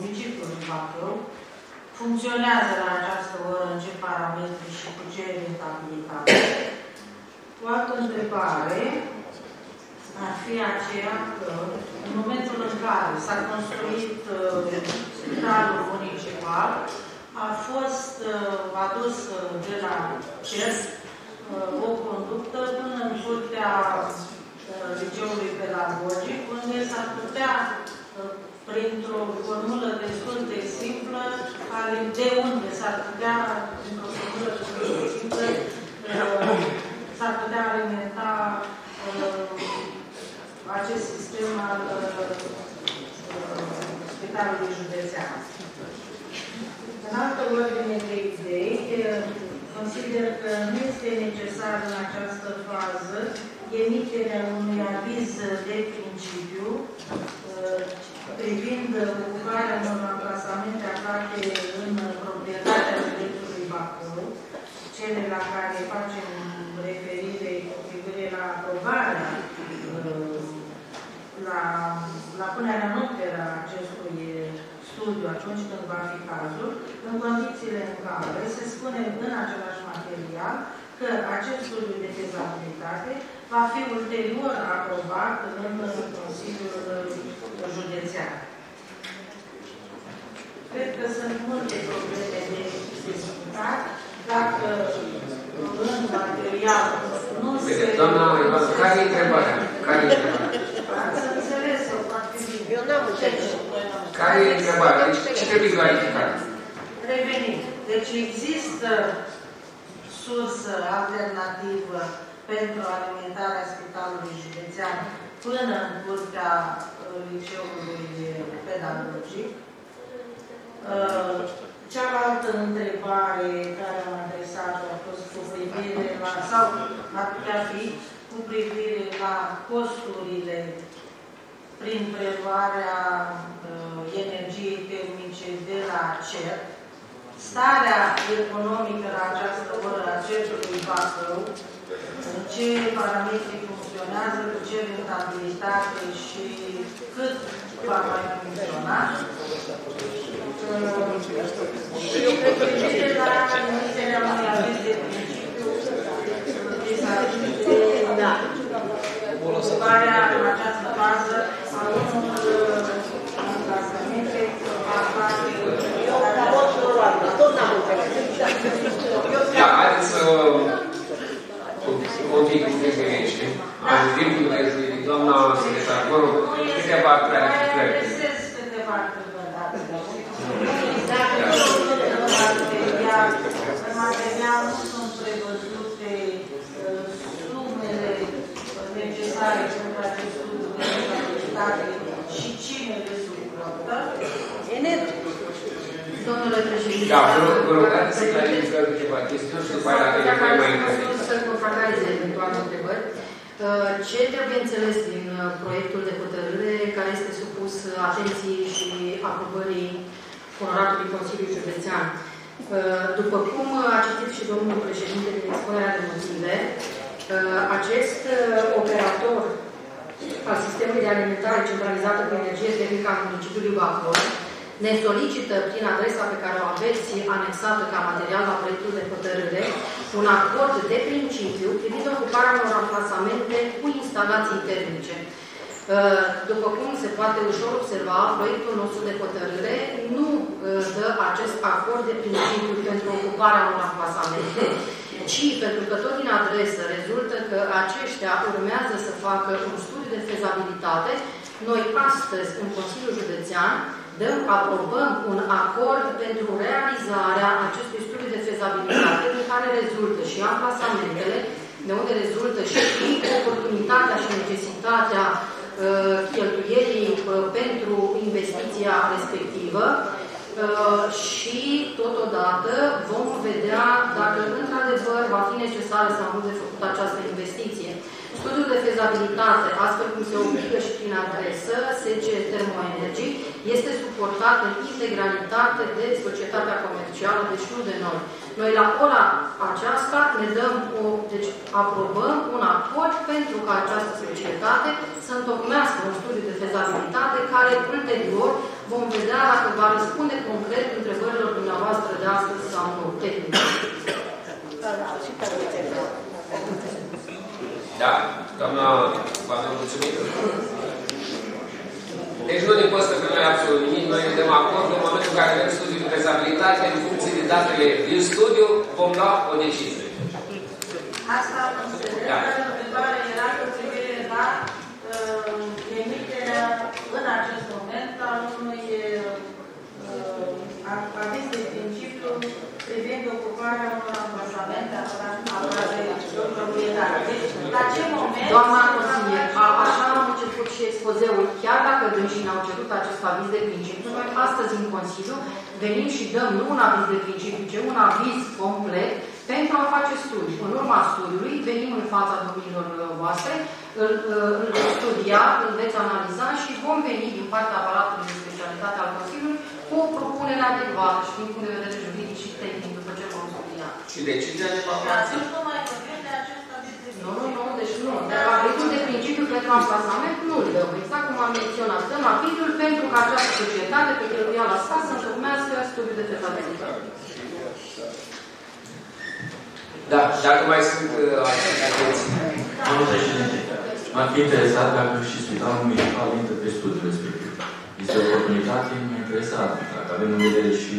municipiului Bacău funcționează la această oră, în ce parametri și cu ce rentabilitate? O altă întrebare ar fi aceea că în momentul în care s-a construit uh, spitalul municipal, a fost uh, adus de la C E S uh, o conductă până în curtea uh, liceului pedagogic, unde s-ar putea, uh, printr-o formulă destul de simplă, de unde s-ar putea, printr-o formulă destul de simplă, uh, s-ar putea alimenta uh, acest sistem al uh, Spitalului Județean. În altă ordine de idei, consider că nu este necesar în această fază emiterea unui aviz de principiu uh, privind ocuparea unor amplasamente aflate în proprietatea județului Bacău, cele la care facem referire cu privire la aprobarea La, la punerea în operă a acestui studiu, atunci când va fi cazul, în condițiile în care se spune în același material că acest studiu de fezabilitate va fi ulterior aprobat în Consiliul Județean. Cred că sunt multe probleme de discutat. Dacă în material nu se... Doamna, care-i întrebarea? Care-i întrebarea? Să înțeles, o practică. Eu n-am înțeles. Care e întrebarea? Ce trebuie clarificat? Revenim. Deci există sursă alternativă pentru alimentarea Spitalului Județean până în curtea liceului pedagogic. Cealaltă întrebare care am adresat-o a fost cu privire la, sau ar putea fi, cu privire la costurile prin preluarea uh, energiei termice de la C E R, starea economică la această oră a C E R-ului Bacău, în ce parametri funcționează, cu ce rentabilitate și cât va mai funcționa. Uh, și o privire la emiterea unui aviz de principiu de Da. Ocuparea în această bază a unor clasamente aflate da, haideți să continui cu diferențe. Am zis cu doamna secretar, vă rog, câteva clarificări. Adresez câteva întrebări. În material sunt prevăzute necesare pentru acest studiu de fezabilitate și cine le suportă. Domnule președinte, da, vă rog, să clarificăm câteva chestiuni și după aceea avem mai mai întrebări. Să contracareze eventual întrebări. Ce trebuie înțeles din proiectul de hotărâre care este supus atenției și aprobării Onoratului Consiliului Județean? După cum a citit și domnul președinte din expunerea de motive, acest operator al sistemului de alimentare centralizată cu energie termică a municipiului Bacău ne solicită, prin adresa pe care o aveți anexată ca material la proiectul de hotărâre, un acord de principiu privind ocuparea unor amplasamente cu instalații termice. După cum se poate ușor observa, proiectul nostru de hotărâre nu dă acest acord de principiu pentru ocuparea unor amplasamente, ci pentru că tot din adresă rezultă că aceștia urmează să facă un studiu de fezabilitate. Noi astăzi, în Consiliul Județean, dăm, aprobăm un acord pentru realizarea acestui studiu de fezabilitate, din care rezultă și amplasamentele, de unde rezultă și oportunitatea și necesitatea uh, cheltuierii uh, pentru investiția respectivă. Și, totodată, vom vedea dacă, într-adevăr, va fi necesară sau nu de făcut această investiție. Studiul de fezabilitate, astfel cum se obligă și prin adresă, S C Thermo Energy, este suportat în integralitate de societatea comercială, deci nu de noi. Noi la ora aceasta ne dăm o, deci aprobăm un acord pentru ca această societate să întocmească un studiu de fezabilitate care ulterior vom vedea dacă va răspunde concret întrebărilor dumneavoastră de astăzi sau nu. Tehnic. Da? Doamna, v-am mulțumit. Deci nu ne costă că noi absolut nimic, noi ne dăm acord în momentul în care avem studiul de fezabilitate, în funcție de datele din studiu, vom lua o decizie. Asta, întrebarea următoare era cu privire la emiterea în acest moment a unui aviz de principiu privind ocuparea unor amplasamente a afacerilor proprietare. La ce moment... Doamna consilier, așa am început și expozeul. Chiar dacă dânsii au cerut acest aviz de principiu, noi astăzi în Consiliu venim și dăm nu un aviz de principiu, ci un aviz complet pentru a face studii. În urma studiului venim în fața domnilor voastre, îl, îl veți studia, îl veți analiza și vom veni din partea aparatului de specialitate al Consiliului cu o propunere adecvată și din punct de vedere juridic și tehnic după ce vom studia. Și decizia de facultate. Nu, nu, nu, deci nu. Dar avizul de principiu pentru amplasament nu îl dăm. Exact cum am menționat. Dăm avizul pentru ca această societate pe care i-a lăsat să urmească studiul de fezabilitate. Da, dacă mai sunt atenții. Domnul președinte, m-ar fi interesat dacă și Spitalul Medical intră pe studiul respectiv. Este o oportunitate interesantă, dacă avem în vedere și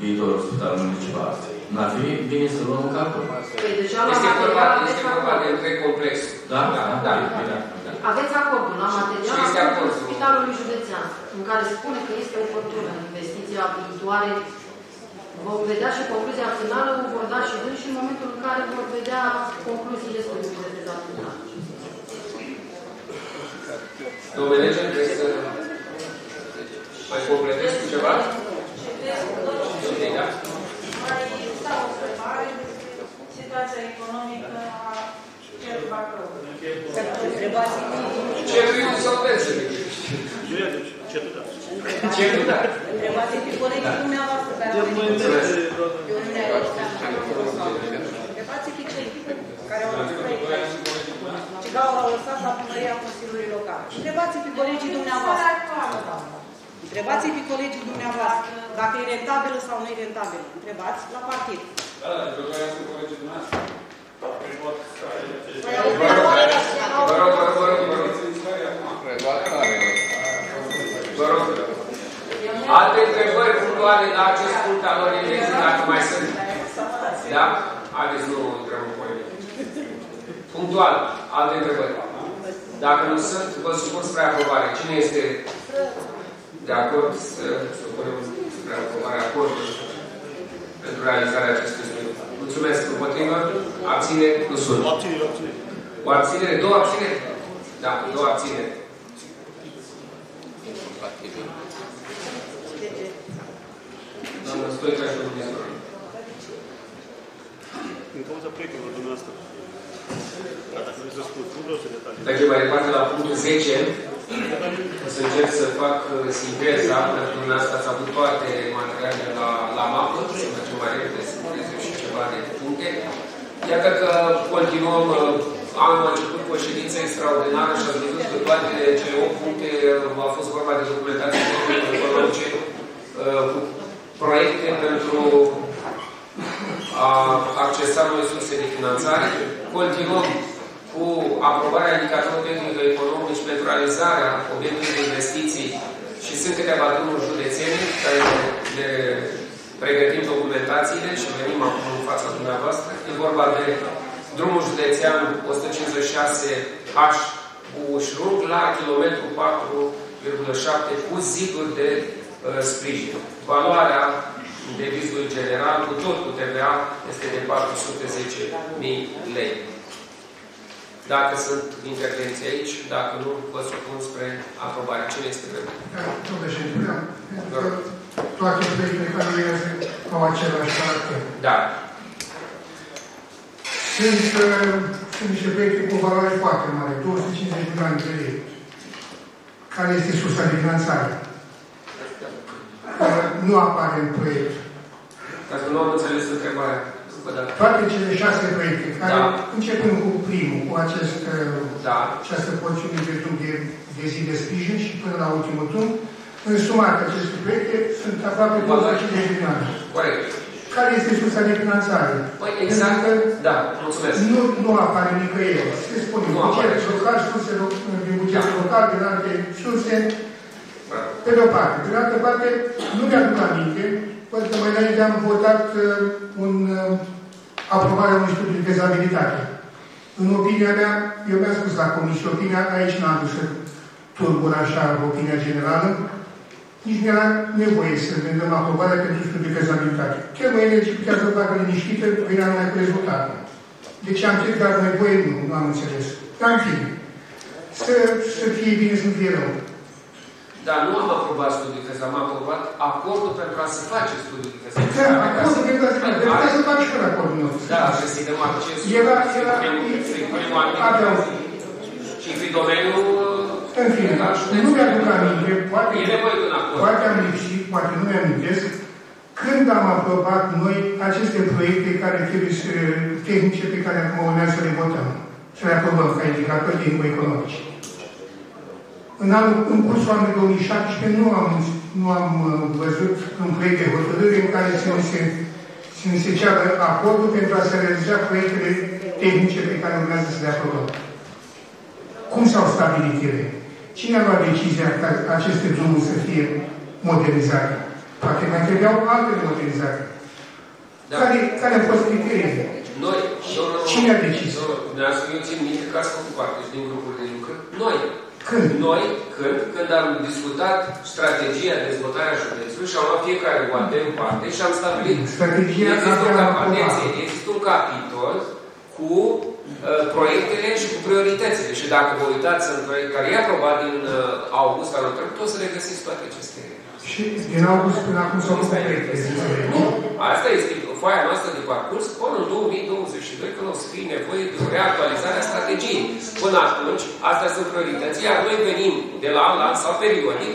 viitorul Spitalul Municipal. N-ar fi bine să luăm capul. Este vorba de întreg complex. Da? Da, da. Aveți acordul la materialul Spitalului Județean, în care spune că este oportună investiția viitoare. Vom vedea și concluzia finală, o vor da și dâns și în momentul în care vor vedea concluziile studiului de fezabilitate. Domnule lege, trebuie să mai completezi cu ceva? Mai este o întrebare despre situația economică a cerului Bacău. Cerul sau versurile? Cerul dat. Cerul dat. Întrebați pe colegii dumneavoastră care au venit de Uniunea Europeană. Întrebați pe cei care au venit și au lăsat la pânăria Consiliului Local. Întrebați pe colegii dumneavoastră. Întrebați-i pe colegii dumneavoastră dacă e rentabilă sau nu e rentabilă. Întrebați la partid. Da, da, eu vreau să colegii dumneavoastră. Vă rog, vă rog, vă rog, vă rog. Vă rog. Alte întrebări punctuale la acest punct al lor elecții, dacă mai sunt. Da? Haideți, nu întrebăm cu ele. Punctual, alte întrebări. Dacă nu sunt, vă supun spre aprobare. Cine este... de acord să supunem spre aprobare acordul pentru realizarea acestui studiu. Mulțumesc. Împotrivă, abține, nu sunt. O abținere, două abțineri? Da, două abțineri. Doamnă Stoica și următorul. În cauza proiectelor dumneavoastră. Dacă vreți să spun, nu vreau să detalii. Trecem mai departe la punctul zece. O să încerc să fac sinteza, pentru că asta ați avut toate materialele la, la mapă, să facem mai repede, să puneți și ceva de puncte. Iată că continuăm, am început cu o ședință extraordinară și ați văzut că toate cele opt puncte a fost vorba de documentație tehnico-economice, cu proiecte pentru a accesa noi surse de finanțare. Continuăm cu aprobarea indicatorilor tehnico-economici pentru realizarea obiectului de investiții și sunt câteva drumuri județene care le pregătim documentațiile și venim acum în fața dumneavoastră. E vorba de drumul județean o sută cincizeci și șase H cu șrug la kilometru patru virgulă șapte cu ziduri de uh, sprijin. Valoarea devizului general cu tot cu T V A este de patru sute zece mii lei. Dacă sunt intervenții aici, dacă nu, vă supun spre aprobare. Cine este pentru? Domnule președinte, da. Toate proiectele care au același caracter. Da. Sunt sunt niște proiecte cu o valoare foarte mare, două sute cincizeci de milioane de lei, care este sursa de finanțare. Nu apare în proiect. Dacă nu am înțeles întrebarea. Toate cele șase proiecte, care da. începând cu primul, cu acest, da. această porțiune de, de zi de sprijin și până la ultimul turn, în sumat aceste proiecte sunt aproape două sute cincizeci de milioane. Corect. Care este sursa de finanțare? Păi, exact. Că da, mulțumesc. Nu, nu apare nicăieri. Se spune buget local, surse din buget local, din alte surse. Pe de o parte. Pe de altă parte, nu mi-aduc aminte, pentru că mai înainte am votat uh, un, uh, aprobarea unui studiu de fezabilitate. În opinia mea, eu mi-am spus la comisie, opinia aici n-am dus să turbur așa opinia generală, nici nu era nevoie să ne dăm aprobarea pentru studiu de fezabilitate. Chiar mai energie putea să facă liniștită, venea numai cu rezultatul. Deci am zis, dar nevoie nu, nu am înțeles. Dar în fine, să, să fie bine, să nu fie rău. Dar nu am aprobat studiul de fezabilitate, am aprobat acordul pentru a se face studiul de fezabilitate. Da, acordul pentru a se face. Dar putea să faci fără acordul nostru. Da, să se dăm acces. Era, era... Și fi domeniul... În fine, nu mi-aduc aminte, poate am lipsit, poate nu mi-am amintesc, când am aprobat noi aceste proiecte care trebuie să... tehnice pe care acum urmează să le votăm. Să le aprobăm ca indicatori tehnico-economici. În, anul, în cursul anului două mii șaptesprezece nu am, nu am văzut un proiect de hotărâre în care se ne se ceară acordul pentru a se realiza proiectele tehnice pe care urmează să le aprobăm. Cum s-au stabilit ele? Cine a luat decizia ca aceste drumuri să fie modernizate? Poate mai trebuiau alte modernizate. Da. Care, care au fost criteriile? Noi. Cine a decis? Eu țin minte că ați făcut parte din grupul de lucru. Noi. Când? Noi, când, când am discutat strategia dezvoltarea județului și am luat fiecare oate în parte și am stabilit. Strategia există, un cap, atenție, există un capitol cu uh, proiectele și cu prioritățile. Și dacă vă uitați în proiect care e aprobat din uh, august anul trecut, o să regăsiți toate aceste. Și din august până acum s-au fost proiecte. Nu, asta este foaia noastră de parcurs până în două mii douăzeci și doi, când o să fie nevoie de o reactualizare a strategiei. Până atunci, astea sunt priorități, iar noi venim de la an la an sau periodic,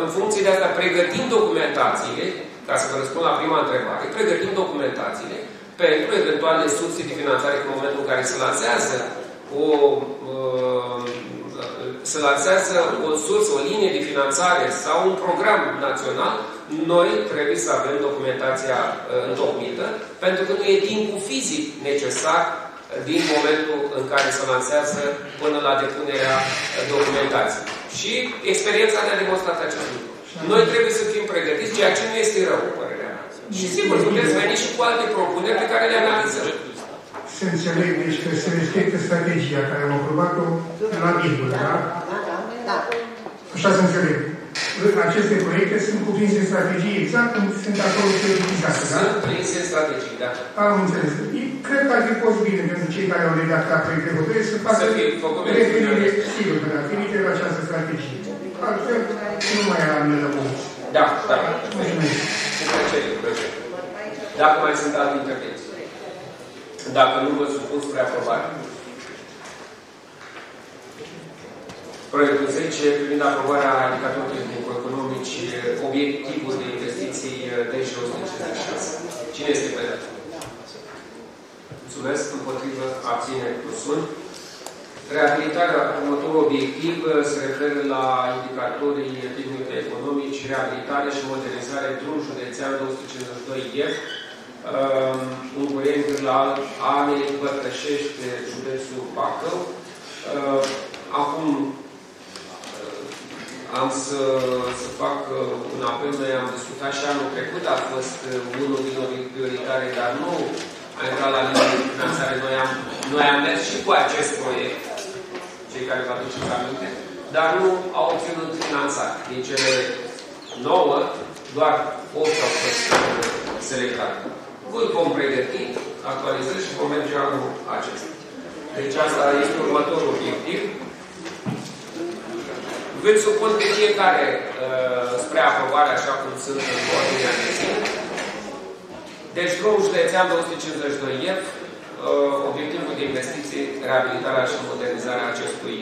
în funcție de asta, pregătim documentațiile, ca să vă răspund la prima întrebare, pregătim documentațiile pentru eventuale surse de finanțare în momentul în care se lansează o... Uh, se lansează o sursă, o linie de finanțare sau un program național, noi trebuie să avem documentația întocmită, pentru că nu e timpul fizic necesar din momentul în care se lansează până la depunerea documentației. Și experiența ne-a demonstrat acest lucru. Noi trebuie să fim pregătiți, ceea ce nu este rău, părerea mea. Și sigur, puteți veni și cu alte propuneri pe care le analizăm. Se înțeleg, deci că se respectă strategia care am aprobat-o la virgulă, da? Da. Așa se înțeleg. Aceste proiecte sunt cuprinse în strategie, exact cum sunt acolo prioritizate, da? Sunt cuprinse în strategie, da. Am înțeles. Cred că ar fi fost bine pentru cei care au redactat proiecte hotărâri să facă referire, sigur, că ar fi la această strategie. Altfel, nu mai am răbun. Da, da. Mulțumesc. Cu plăcere, cu plăcere. Dacă mai sunt alte intervenții. Dacă nu vă supun spre aprobare. Proiectul zece, privind aprobarea indicatorilor tehnico-economici, obiectivul de investiții zece virgulă o sută cincizeci și șase. Cine este pe dată? Mulțumesc. Împotrivă, abține, plusul. Reabilitarea, următorul obiectiv, se referă la indicatorii tehnico-economici, reabilitare și modernizare drum județean două sute cincizeci și doi E. Uh, un proiect la A M E împărtășește județul Bacău. Uh, acum uh, am să, să fac uh, un apel. Noi am discutat și anul trecut, a fost uh, unul din obiective prioritare, dar nu a intrat la linie de finanțare. Noi am, noi am mers și cu acest proiect, cei care vă aduceți aminte, dar nu au obținut finanțare. Din cele nouă, doar opt au fost selectate. Voi vom pregăti, actualizări și vom merge anul acesta. Deci asta este următorul obiectiv. Vă supun pe fiecare uh, spre aprobare, așa cum sunt în ordinea de zi. Deci drumul județean două sute cincizeci și doi E, uh, obiectivul de investiții, reabilitarea și modernizarea acestui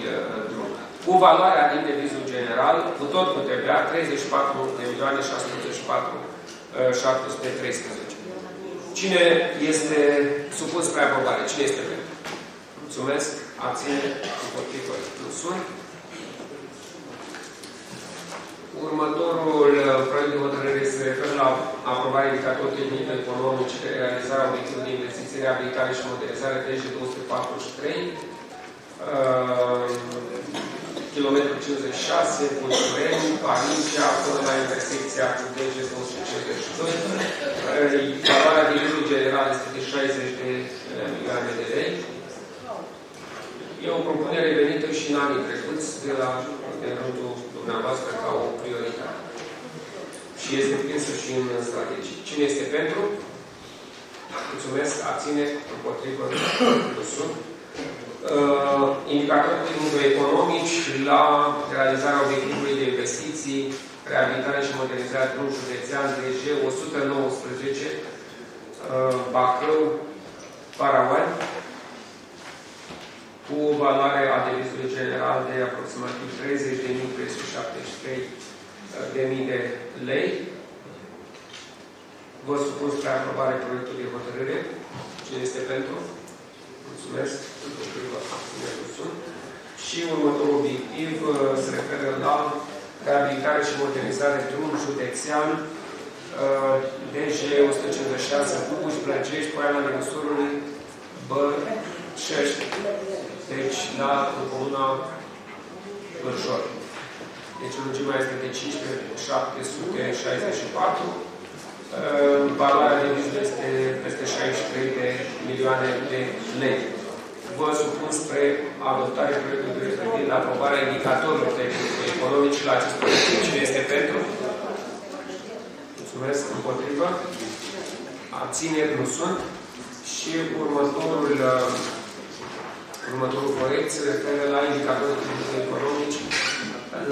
drum. Cu valoarea din devizul general, cu tot cu T V A, treizeci și patru de milioane șase sute patruzeci și patru mii șapte sute treisprezece. Cine este supus spre aprobare? Cine este pentru? Mulțumesc. Abține. Împotrivă. Plusuri. Următorul proiect de hotărâre se referă la aprobarea indicatorului tehnic economic și realizarea obiectivului de investiții, reabilitare și modernizare două sute patruzeci și trei, km cincizeci și șase, Bucureni, Panicia, până la intersecția cu două sute cincizeci și doi. Valoarea de lucru general este de șaizeci de milioane de lei. E o propunere venită și în anii trecuți de la rândul dumneavoastră ca o prioritate. Și este prinsă și în strategie. Cine este pentru? Mulțumesc. Abține. Împotrivă. Plusul. Uh, Indicatorii economici la realizarea obiectivului de investiții, reabilitare și modernizarea drumului județean D G o sută nouăsprezece uh, Bacău Paraguay, cu valoare a devizului general de aproximativ treizeci de mii trei sute șaptezeci și trei de mii de lei. Vă supun spre aprobare proiectul de hotărâre. Cine este pentru? Mulțumesc. Și următorul obiectiv se referă la reabilitare și modernizare drumul județean D G o sută cincizeci și șase Bucuș, Plăcești, Poiana Măsurului, Bărșești. Deci, la comuna Bărșor. Deci, lungimea este de cincisprezece mii șapte sute șaizeci și patru. Valoarea de viziu este peste șaizeci și trei de milioane de lei. Vă supun spre adoptare proiectului respectiv la aprobarea indicatorilor tehnici economici la acest proiect. Cine este pentru? Mulțumesc. Împotrivă. Abțineri nu sunt. Și următorul Următorul proiect se referă la indicatorii economici,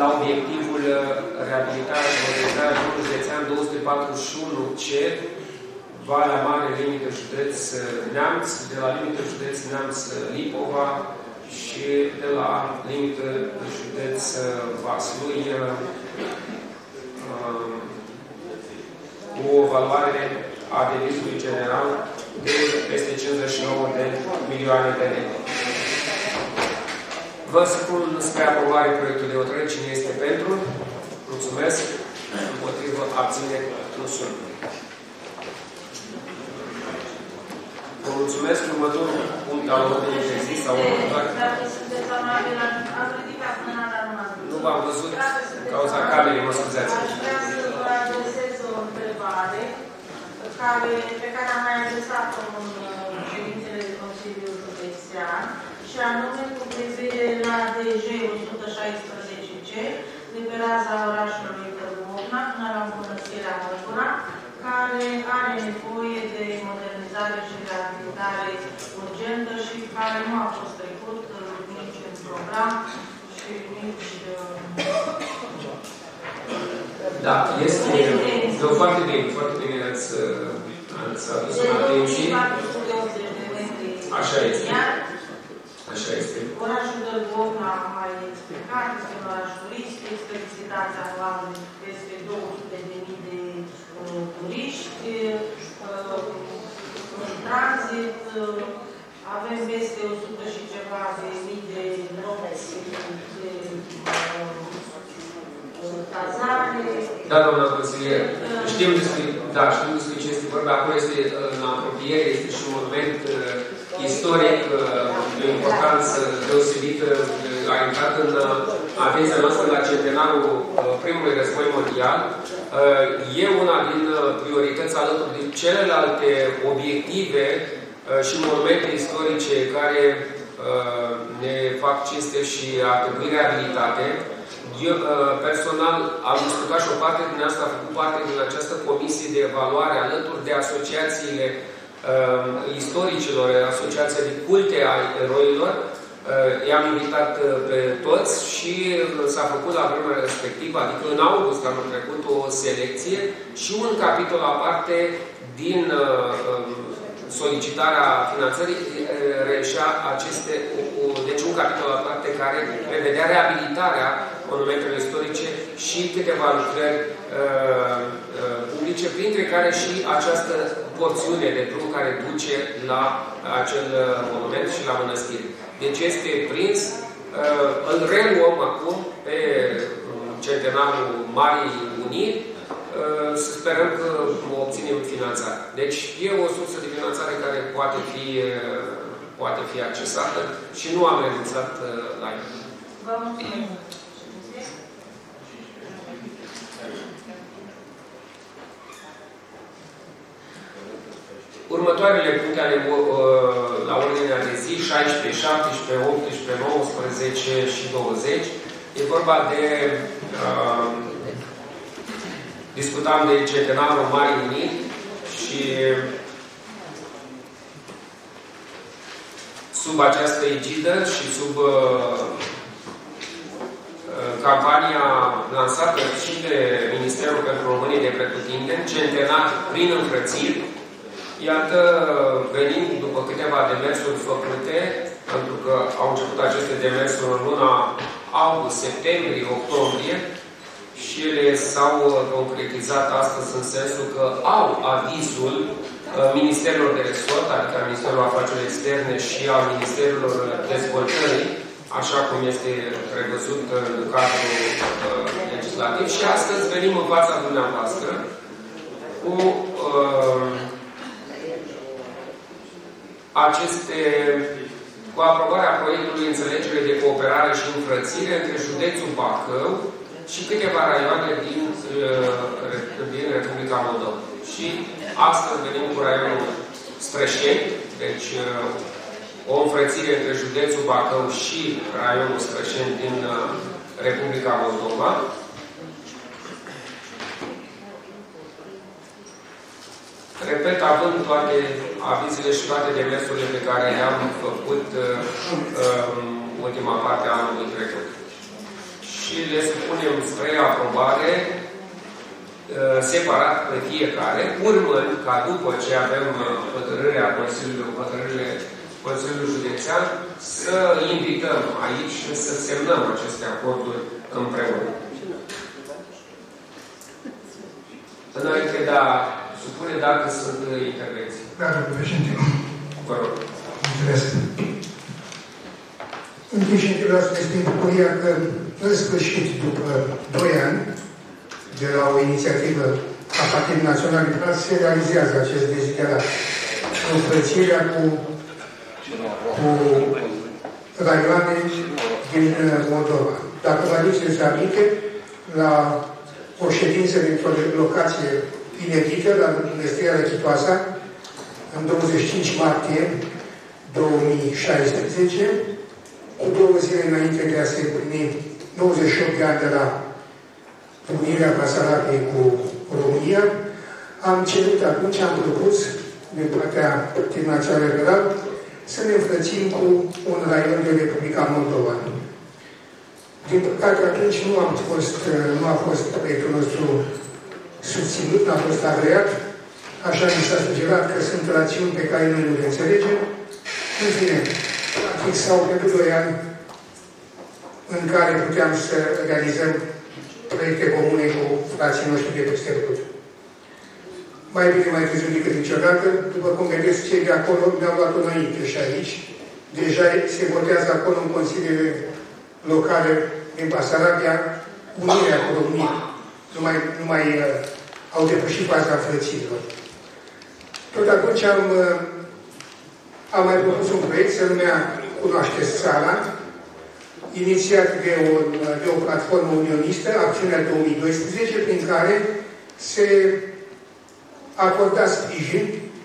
la obiectivul reabilitare și modernizarea drumului județean două sute patruzeci și unu C, Valea Mare, limită județ Neamț, de la limită județ Neamț Lipova și de la limită județ Vaslui, cu o valoare a devizului general de peste cincizeci și nouă de milioane de lei. Vă spun spre aprobare proiectul de hotărâre. Cine este pentru? Mulțumesc. Împotrivă. Abține. Nu sunt. Vă mulțumesc. Următorul punct al ordinii de zi sau următor. Nu v-am văzut din cauza camerei, mă scuzați. Aș vrea să vă adresez o întrebare pe care am mai adresat-o în ședințele de Consiliul Județean, și anume cu privire la D G o sută șaisprezece C, liberează orașului Târgu-Ocna până la îmbunătățirea Măcura, care are nevoie de modernizare și reabilitare urgentă și care nu a fost trecut nici în program și nici... Da, este... Eu foarte bine, foarte bine ați, ați adus în atenție. Așa este. Așa este. Orașul Târgu-Ocna am mai explicat, este un oraș turistic, este vizitat anual peste două sute de mii de turiști, în tranzit, avem peste o sută și ceva de mii de locuitori. Da, doamna consilier. Știm despre, da, știm despre ce este vorba. Acolo este în apropiere, este și un monument uh, istoric uh, de importanță deosebită, a intrat în uh, atenția noastră la centenarul uh, primului război mondial. Uh, e una din uh, priorități alături de celelalte obiective uh, și monumente istorice care uh, ne fac cinste și ar trebui reabilitate. Eu, personal, am discutat și o parte din asta, am făcut parte din această comisie de evaluare alături de asociațiile uh, istoricilor, asociația de culte a eroilor. Uh, I-am invitat uh, pe toți și s-a făcut la vremea respectivă, adică în august am trecut o selecție și un capitol aparte din uh, solicitarea finanțării reieșea aceste, deci un capitol aparte care prevedea reabilitarea monumentelor istorice și câteva lucrări uh, publice, printre care și această porțiune de drum care duce la acel monument și la mănăstire. Deci este prins, uh, îl reluăm acum pe centenarul Marii Uniri. Să sperăm că obținem finanțare. Deci e o sursă de finanțare care poate fi, poate fi accesată și nu am renunțat la ea. Vă mulțumesc. Următoarele puncte ale, la ordinea de zi, șaisprezece, șaptesprezece, optsprezece, nouăsprezece și douăzeci, e vorba de uh, discutam de centenarul Marii Uniri și sub această egidă și sub uh, campania lansată și de Ministerul pentru Românii de Pretutindeni, centenar prin înfrățiri, iată, venind după câteva demersuri făcute, pentru că au început aceste demersuri în luna august, septembrie, octombrie, și ele s-au concretizat astăzi în sensul că au avizul Ministerilor de Resort, adică al Ministerului Afacerilor Externe și al Ministerilor Dezvoltării, așa cum este prevăzut în cadrul uh, legislativ. Și astăzi venim în fața dumneavoastră cu uh, aceste cu aprobarea proiectului Înțelegere de Cooperare și Înfrățire între Județul Bacău și câteva raioane din, din Republica Moldova. Și astăzi venim cu Raionul Strășeni, deci o înfrățire între Județul Bacău și Raionul Strășeni din Republica Moldova. Repet, având toate avizele și toate demersurile pe care le-am făcut în ultima parte a anului trecut. Și le supunem spre aprobare separat pe fiecare, urmând ca după ce avem hotărârea Consiliului, hotărârile Consiliului Județean, să invităm aici și să semnăm aceste acorduri împreună. Înainte de a supune dacă sunt intervenții. Da, domnule președinte. Vă rog. Mulțumesc. Întâi și vreau să explic bucuria că, în sfârșit, după doi ani, de la o inițiativă a Partidului Național Liberal, se realizează acest deziderat. Înfrățirea cu, cu raioane din Moldova. Dacă vă aduceți aminte, la o ședință dintr-o locație inedită, la Mănăstirea Lăchitoasa, în douăzeci și cinci martie două mii șaisprezece, cu două zile înainte de a se împlini nouăzeci și opt de ani de la unirea Basarabiei cu România, am cerut atunci, am propus, din partea Partidului Național Liberal, să ne înfrățim cu un raion de Republica Moldova. Din păcate, atunci nu, am fost, nu a fost proiectul nostru susținut, nu a fost agreat, așa mi s-a sugerat că sunt rațiuni pe care noi nu le înțelegem. În fine, practic s-au pierdut doi ani în care puteam să realizăm proiecte comune cu frații noștri de peste tot. Mai bine mai târziu decât niciodată, după cum vedeți, cei de acolo ne-au luat înainte și aici. Deja se votează acolo în consiliile locale din Basarabia, unirea cu România. Nu mai, nu mai uh, au depășit faza frăților. Tot atunci am, uh, am mai propus un proiect, se numea Cunoașteți țara, inițiat de o, de o platformă unionistă, Acțiunea două mii doisprezece, prin care se acorda sprijin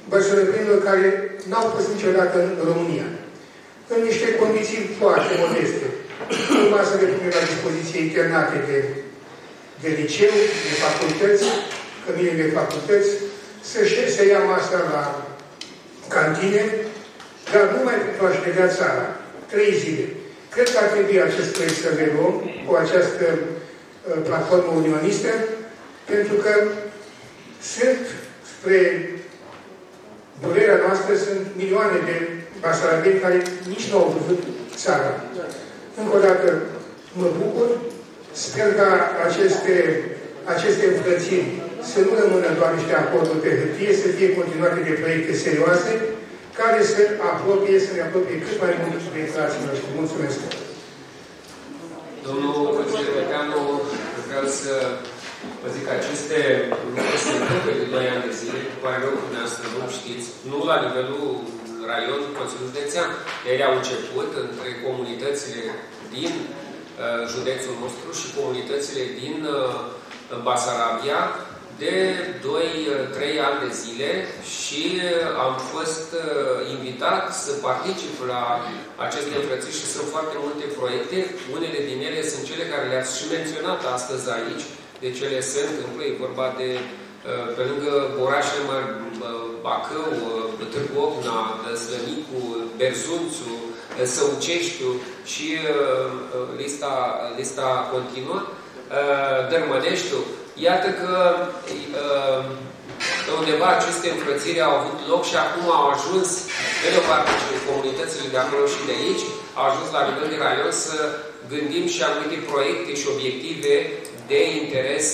băsărăbrinilor care n-au fost niciodată în România. În niște condiții foarte modeste. Urma să le punem la dispoziție internate de, de liceu, de facultăți, cămine de facultăți, să-și să ia masa la cantine, dar numai pentru a-și vedea țara. Trei zile. Cred că ar trebui acest proiect să reluăm cu această uh, platformă unionistă, pentru că sunt spre Durerea noastră sunt milioane de basarabeni care nici nu au văzut țara. Încă o dată mă bucur, sper ca aceste, aceste înfrățiri să nu rămână doar niște acorduri pe hârtie, să fie continuate de proiecte serioase, care să apropie, să ne apropie cât mai mult de frații noștri. Mulțumesc! Domnul Consiliu Județeanu, vreau să vă zic că aceste lucruri se întâmplă de doi ani de zile, după aia rău, dumneavoastră, nu știți, nu la nivelul raionului Consiliului Județean. Ele au început între comunitățile din uh, județul nostru și comunitățile din uh, Basarabia, de doi trei ani de zile și am fost invitat să particip la aceste înfrățiri și sunt foarte multe proiecte. Unele din ele sunt cele care le-ați și menționat astăzi aici. Deci ele se întâmplă, e vorba de, pe lângă orașele mari, Bacău, Târgu Ocna, Slănicu, Berzunțu, Săuceștiu și lista, lista continuă, Dărmăneștiul. Iată că de undeva aceste înfrățiri au avut loc și acum au ajuns, pe de o parte și comunitățile de acolo și de aici, au ajuns la nivel de raion să gândim și anumite proiecte și obiective de interes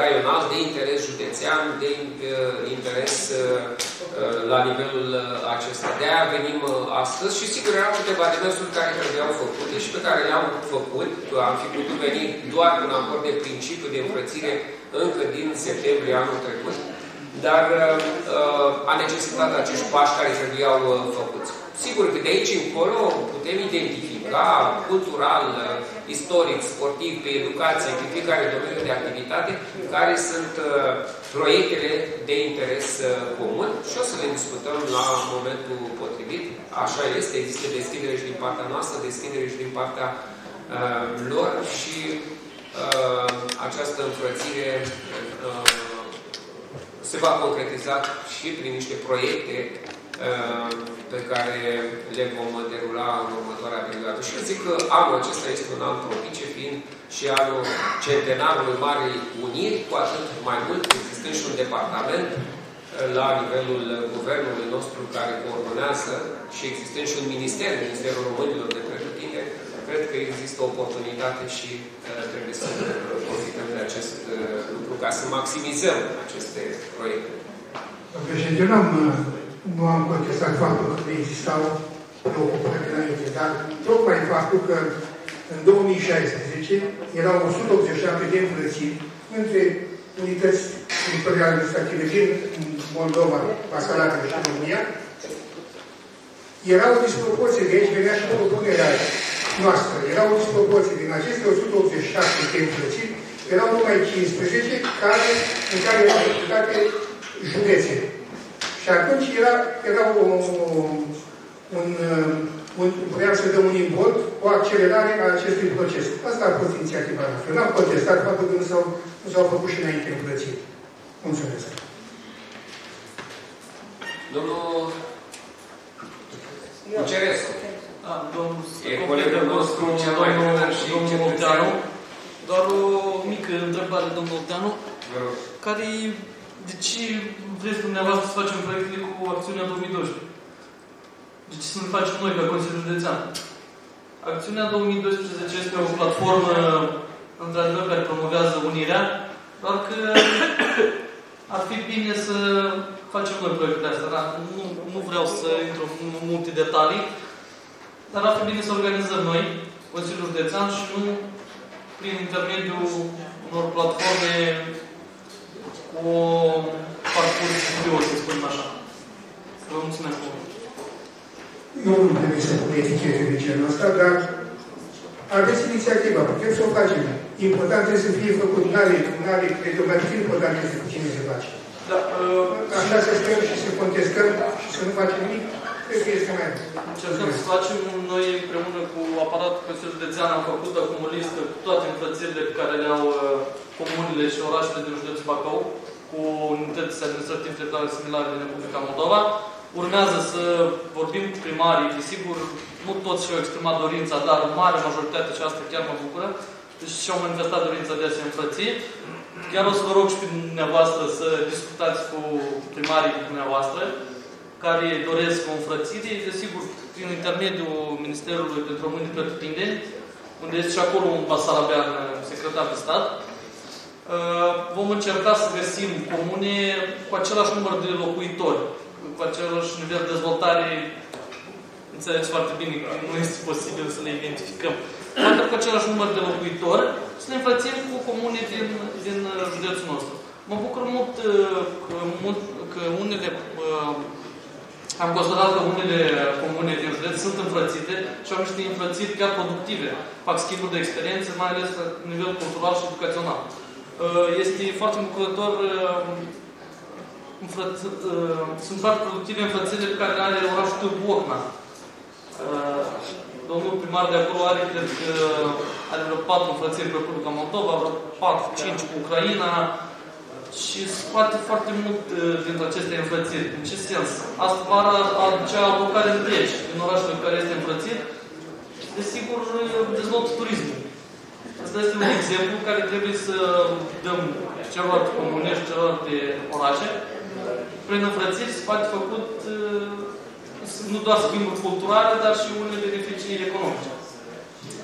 raional, de interes județean, de interes la nivelul acesta. De-aia venim astăzi și sigur erau câteva demersuri care trebuiau făcute și pe care le-am făcut. Am fi putut veni doar cu un acord de principiu de înfrățire încă din septembrie anul trecut, dar a necesitat acești pași care trebuiau făcuți. Sigur că de aici încolo putem identifica cultural, istoric, sportiv, pe educație, pe fiecare domeniu de activitate, care sunt proiectele de interes comun și o să le discutăm la momentul potrivit. Așa este, există deschidere și din partea noastră, deschidere și din partea uh, lor și uh, această înfrățire uh, se va concretiza și prin niște proiecte pe care le vom derula în următoarea perioadă. Și zic că anul acesta este un an propice, fiind și anul centenarului Marii Uniri, cu atât mai mult, existând și un departament la nivelul guvernului nostru care coordonează și existând și un minister, Ministerul Românilor de Pretutindeni, cred că există o oportunitate și trebuie să profităm de acest lucru ca să maximizăm aceste proiecte. Președinte, nu am contestat faptul că existau preocupări înainte, dar tocmai faptul că în două mii șaisprezece erau o sută optzeci și șapte de înfrățiri între unități imperiale administrative din Moldova, Basarabia și România, era o disproporție, de aici venea și propunerea noastră, era o disproporție. Din aceste o sută optzeci și șapte de înfrățiri, erau numai cincisprezece care, în care erau implicate județe. Și atunci era, era o, un, un, vreau să dăm un imbold, o accelerare a acestui proces. Asta a fost inițiativa noastră. Nu am contestat faptul că nu s-au făcut și înainte îmbrățiri. Mulțumesc. Domnul Cucerescu. E colegul nostru, domnul Bogdanu. Doar o mică întrebare, domnul Bogdanu. Care de ce vreți dumneavoastră să facem proiectele cu acțiunea două mii doisprezece? De ce să ne facem noi ca Consiliul Județean? Acțiunea două mii doisprezece este o platformă într-adevăr care promovează unirea, doar că ar fi bine să facem noi proiectele astea. Dar nu, nu vreau să intru în multe detalii, dar ar fi bine să organizăm noi Consiliul Județean și nu prin intermediul unor platforme cu parcurs curios, să spunem așa. Vă mulțumesc mult. Eu nu trebuie să pun etichete de genul ăsta, dar aveți inițiativa, putem să o facem. Important trebuie să fie făcut, n-are, n-are, educativ, important este cu cine se face. Da, uh, așa să sperăm și să contestăm și să nu facem nimic, cred că este mai bine. Încercăm să facem noi împreună cu aparatul Consiliului Județean, am făcut acum o listă cu toate înfrățirile pe care le-au uh, comunile și orașele din județul Bacău, cu unități administrative teritoriale similare din Republica Moldova. Urmează să vorbim cu primarii, desigur, nu toți și-au exprimat dorința, dar mare majoritate, și asta chiar mă bucură, deci și-au manifestat dorința de a se înfrăți. Chiar o să vă rog și pe dumneavoastră să discutați cu primarii cu dumneavoastră, care doresc o înfrățire, desigur, prin intermediul Ministerului pentru Românii Pretutindeni, unde este și acolo un basarabean secretar de stat, vom încerca să găsim comune cu același număr de locuitori, cu același nivel de dezvoltare. Înțelegeți foarte bine că nu este posibil să ne identificăm. Poate cu același număr de locuitori, să ne înfrățim cu comune din, din județul nostru. Mă bucur mult că, mult, că unele... Am constatat că unele comune din județ sunt înfrățite și au niște înfrățiri chiar productive. Fac schimburi de experiențe, mai ales la nivel cultural și educațional. Este foarte bucurător... Sunt foarte productive înfrățirile pe care le are orașul Târgu Ocna. Domnul primar de acolo are, cred că, are vreo patru înfrățiri cu Republica Moldova, vreo patru, cinci cu Ucraina, și scoate foarte mult dintre aceste înfrățiri. În ce sens? Asta vara aducea alocare întregi din orașul care este înfrățit. Desigur, dezvoltă turismul. Asta este un exemplu care trebuie să dăm celorlalte comune și celorlalte orașe. Prin înfrățiri se poate făcut nu doar schimburi culturale, dar și unele beneficii economice.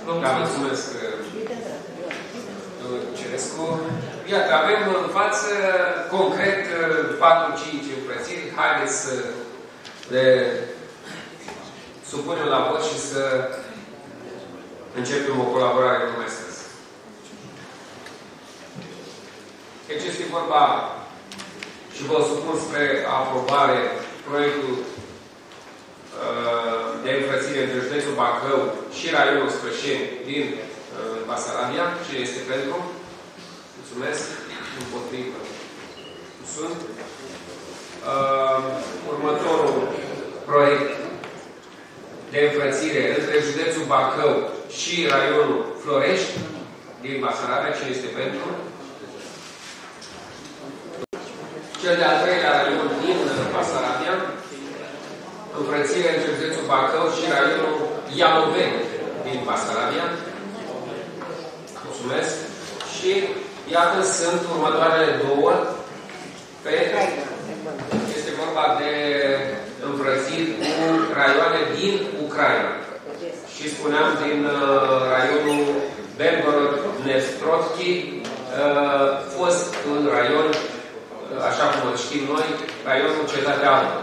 Vă mulțumesc! Da, mulțumesc. Cerescu. Iată, avem în față, concret, patru cinci înfrățiri. Haideți să le supunem la vot și să începem o colaborare cu mai strânsă. Deci este vorba și vă supun spre aprobare proiectul uh, de înfrățire între județul Bacău și Raionul Strășeni din Basarabia. Cine este pentru? Mulțumesc. Împotrivă. Sunt. Uh, următorul proiect de înfrățire între județul Bacău și Raionul Florești din Basarabia. Cine este pentru? Cel de-al treilea raion din Basarabia. Înfrățire între județul Bacău și Raionul Ialoveni din Basarabia. Mulțumesc. Și iată sunt următoarele două. Pe este vorba de înfrățiri cu raioane din Ucraina. Și spuneam din uh, raionul Bever-Nestrovski, uh, fost un raion, așa cum îl știm noi, raionul Cetatea Albă.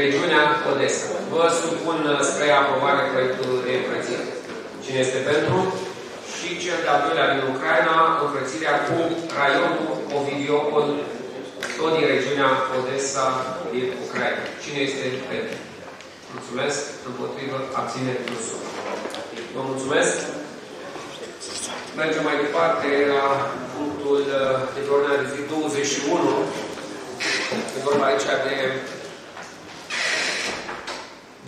Regiunea Odessa. Vă supun spre aprobare proiectul de înfrățire. Cine este pentru? Și cel de-al doilea din Ucraina, înfrățirea cu raionul Ovidiopol, tot din regiunea Odessa din Ucraina. Cine este pentru? Mulțumesc. Împotrivă, abține plusul. Vă mulțumesc. Mergem mai departe la punctul de pe ordinea de zi douăzeci și unu. E vorba aici de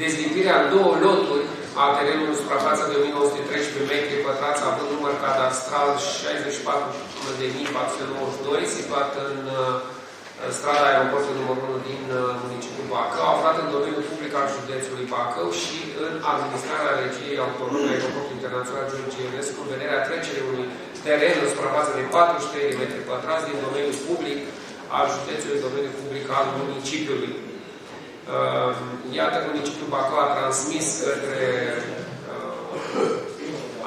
dezlipirea două loturi a terenului în suprafață de o mie nouă sute treisprezece metri pătrați, având număr cadastral șaizeci și patru de mii patru sute nouăzeci și doi, situat în strada aeroportului numărul unu din municipiul Bacău, aflat în domeniul public al județului Bacău și în administrarea Regiei Autonome Aeroportului Internațional George în vederea trecerii unui teren în suprafață de patruzeci și trei de metri pătrați din domeniul public al județului, în domeniul public al municipiului. Iată, municipiul Bacău a transmis către,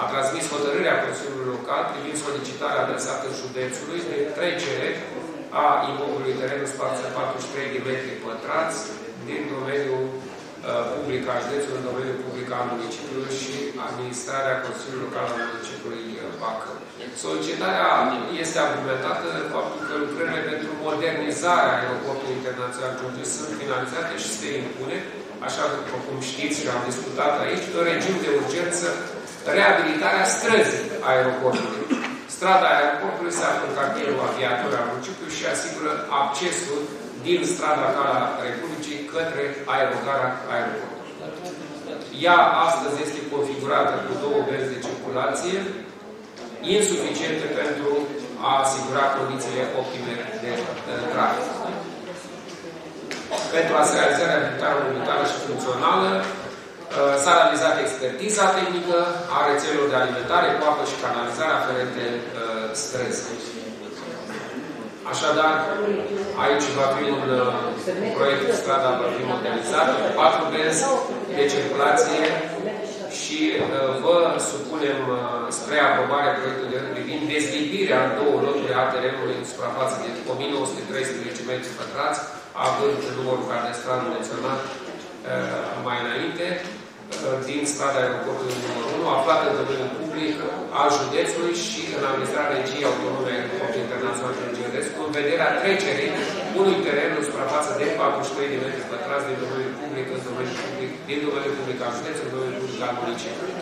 a transmis hotărârea Consiliului Local privind solicitarea adresată județului de trecere a imobilului terenul spațiu patruzeci și trei de metri pătrați din domeniul public al județului, în domeniul public al municipiului și administrarea Consiliului Local al municipiului Bacău. Solicitarea este argumentată de faptul că lucrările pentru modernizarea aeroportului internațional George sunt finalizate și se impune, așa cum știți și am discutat aici, în regim de urgență, reabilitarea străzii aeroportului. Strada aeroportului se află în cartierul aviator al municipiului și asigură accesul din strada Calea Republicii către aerogara aeroportului. Ea astăzi este configurată cu două benzi de circulație, insuficiente pentru a asigura condițiile optime de trafic. Pentru a se realiza reabilitarea unitară și funcțională, s-a realizat expertiza tehnică a rețelelor de alimentare, cu apă și canalizare aferente străzii. Așadar, aici va fi un proiect, strada va fi modernizată, patru benzi de circulație și vă supunem spre aprobare proiectul de privind dezlipirea în două loturi a terenului în suprafață de o mie nouă sute treisprezece metri pătrați, având numărul cadastral menționat mai înainte, din strada aeroportului numărul unu, aflată în domeniul public al județului și în administrarea Regiei Autonome Internaționale George, cu vederea trecerii unui teren în suprafață de patruzeci și trei de metri pătrați din domeniul public în domeniul public, din domeniul public al județului, în domeniul public al municipiului.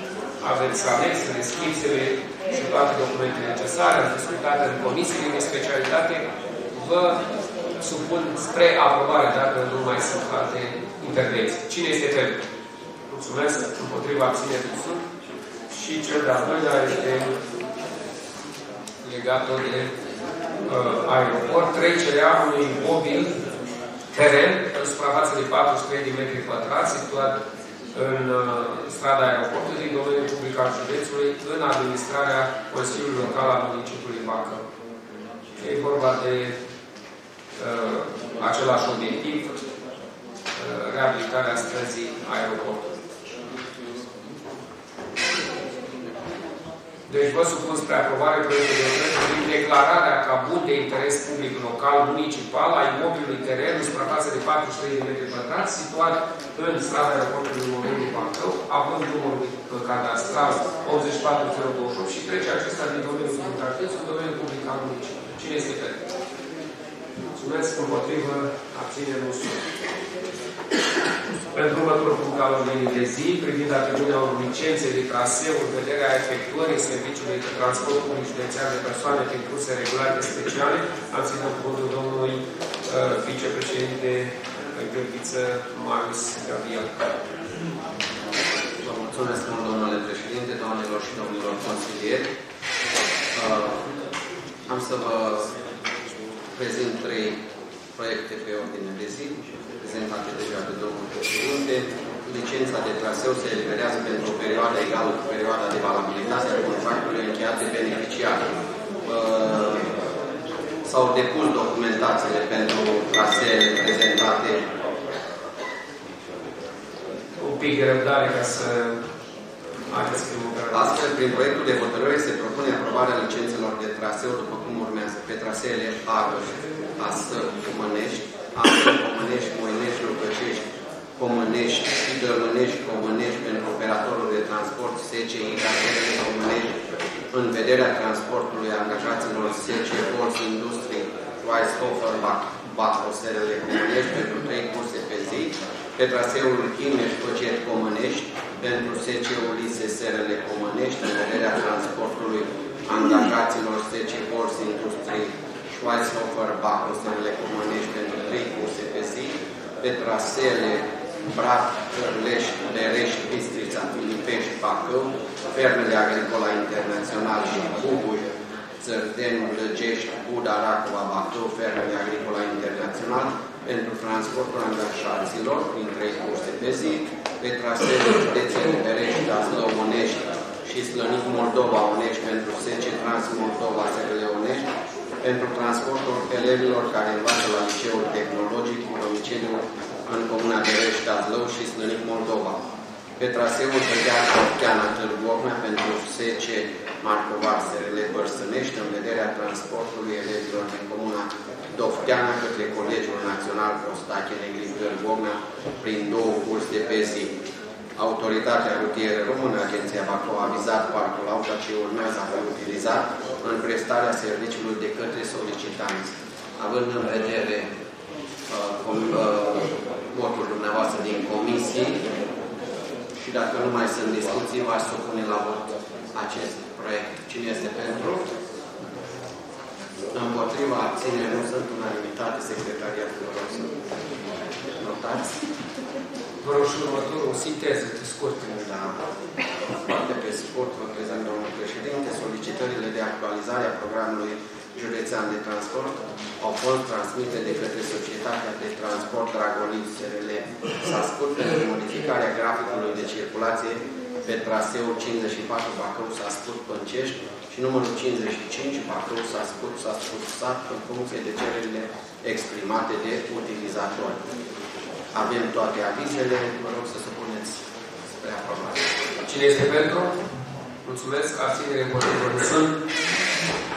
Aveți anexele, schipsele și toate documentele necesare, am discutat în comisiile de specialitate, vă supun spre aprobare dacă nu mai sunt alte intervenții. Cine este pentru? Mulțumesc. Împotriva abținerii sunt. Și cel de-al doilea este legat de uh, aeroport. Trecerea unui mobil teren în suprafață de patruzeci și trei de metri pătrați, situat în uh, strada aeroportului din domeniul public al județului, în administrarea Consiliului Local al municipiului Bacău. E vorba de uh, același obiectiv, uh, reabilitarea străzii aeroportului. Deci vă supun spre aprobare proiectul de lege prin declararea ca bun de interes public local municipal a imobilului teren în suprafață de patruzeci și trei de metri pătrați, situat în strada aeroportului numărul Bacău, având numărul cadastral opt patru zero două opt și trece acesta din domeniul public al județului în domeniul public al municipiului. Cine este pentru? Mulțumesc. Împotrivă, abține măsuri. Pentru următorul punct al ordinii de zi, privind atribuirea unor licențe de traseu în vederea efectuării serviciului de transport public județean de persoane prin curse regulate speciale, am ținut cuvântul domnului uh, vicepreședinte Gheorghiță Marius Gabriel. Vă mulțumesc mult, domnule președinte, doamnelor și domnilor consilieri. Uh, am să vă prezint trei proiecte pe ordine de zi, prezentate deja de domnul președinte. Licența de traseu se eliberează pentru o perioadă egală cu perioada de valabilitate a contractului încheiat de beneficiar. Uh, S-au depus documentațiile pentru traseele prezentate. Un pic de răbdare ca să... Astfel, prin proiectul de hotărâre se propune aprobarea licențelor de traseu după cum urmează, pe traseele Arăș, Asăr, Comănești, Asăr, Comănești, Moinești, Lucăcești, Comănești, Idărlănești, Comănești, pentru operatorul de transport S C I, traseele Comănești, în vederea transportului angajaților S C Forț Industrie, Weishofer, Bacroserele Comănești, pentru trei curse pe zi, pe traseul Chimeș-Cocet Comănești, pentru S C-ul I S S R-le Comănești, în vederea transportului angajaților S C Forț Industrie, Schweizhofer, Bacroserele Comănești, pentru trei curse pe zi, pe traseele Brac, Cărlești, Berești, Bistrița, Filipești, Bacău, fermele Agricola Internațional și Bubuș, Țărteni, Lăgești, Buda, Racova, Bacău, fermele Agricola Internațional, pentru transportul angajaților, prin trei curse pe zi, pe traseele județele Berești, Gazlău, Onești și Slănic, Moldova, Onești, pentru S C Trans Moldova, S R L Onești, pentru transportul elevilor care învață la Liceul Tehnologic cu domiciliu în comuna Berești, Gazlău și Slănic, Moldova. Pe traseul Pădeaș-Orcheana, Târgu Ocna, pentru S C Marcovar, S R L Bărsănești, în vederea transportului elevilor din comuna Dofteana către Colegiul Național Prostache Negri Târgu Ocna, prin două curse pe zi. Autoritatea Rutieră Română, Agenția Bacău, a avizat parcul Lauca ce urmează a fi utilizat în prestarea serviciului de către solicitanți. Având în vedere votul uh, dumneavoastră din comisii, și dacă nu mai sunt discuții, v-aș supune la vot acest proiect. Cine este pentru? Împotriva, abține, nu sunt unanimitate, secretariatul nostru. Notați? Vă rog și următorul, o sinteză, pe scurt. Da. Foarte pe scurt, vă prezent, domnul președinte, solicitările de actualizare a programului județean de transport au fost transmise de către Societatea de Transport Dragonit S R L S A S C U R pentru modificarea graficului de circulație pe traseul cincizeci și patru Bacău-Sascut-Pâncești și numărul cincizeci și cinci Bacău-Sascut-Sascut-Sat în funcție de cererile exprimate de utilizatori. Avem toate avizele, vă rog să se puneți spre aprobare. Cine este pentru? Mulțumesc, abținere împotrivă nu sunt.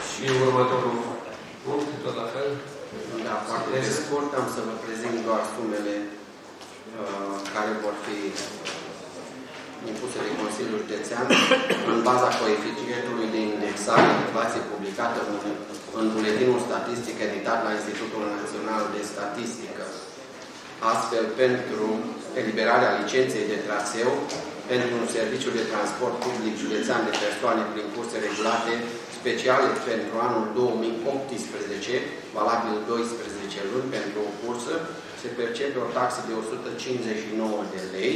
Și următorul punct, tot la fel. Da, foarte scurt, am să vă prezint doar sumele uh, care vor fi impuse de Consiliul Județean în baza coeficientului de indexare de inflație publicată în, în buletinul statistic editat la Institutul Național de Statistică. Astfel, pentru eliberarea licenței de traseu, pentru un serviciu de transport public județean de persoane prin curse regulate speciale pentru anul două mii optsprezece, valabil doisprezece luni pentru o cursă, se percepe o taxă de o sută cincizeci și nouă de lei.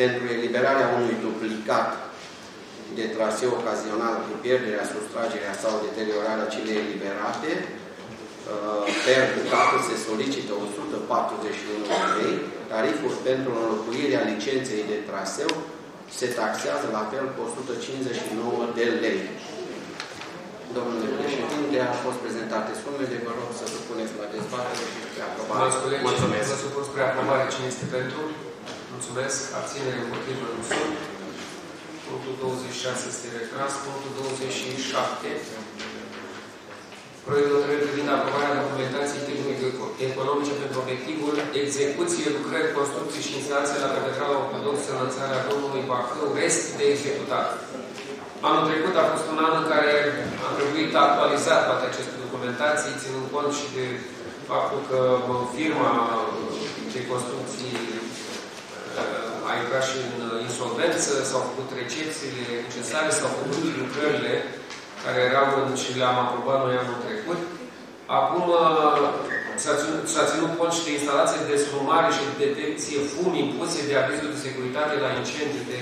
Pentru eliberarea unui duplicat de traseu ocazional cu pierderea, sustragerea sau deteriorarea celei eliberate, per ducată se solicită o sută patruzeci și unu lei. Tariful pentru înlocuirea licenței de traseu se taxează la fel cu o sută cincizeci și nouă de lei. Domnule președinte, au fost prezentate sumele, vă rog să supuneți la dezbatere și spre aprobare. Mulțumesc. Vă supun spre aprobare. Cine este pentru? Mulțumesc. Abținere împotrivă nu sunt. Punctul douăzeci și șase este retras. Punctul douăzeci și șapte. Proiectul de hotărâre privind aprobarea documentației tehnico-economice pentru obiectivul execuție, lucrări, construcții și instalații la catedrala ortodoxă în înălțarea Domnului Bacău, rest de executat. Anul trecut a fost un an în care a trebuit actualizat toate aceste documentații, ținând cont și de faptul că firma de construcții a intrat și în insolvență, s-au făcut recepțiile necesare, s-au făcut lucrările care erau și le-am aprobat noi anul trecut. Acum s-a ținut cont și de instalații de strumare și de detecție fum impuse de avizul de securitate la incendii de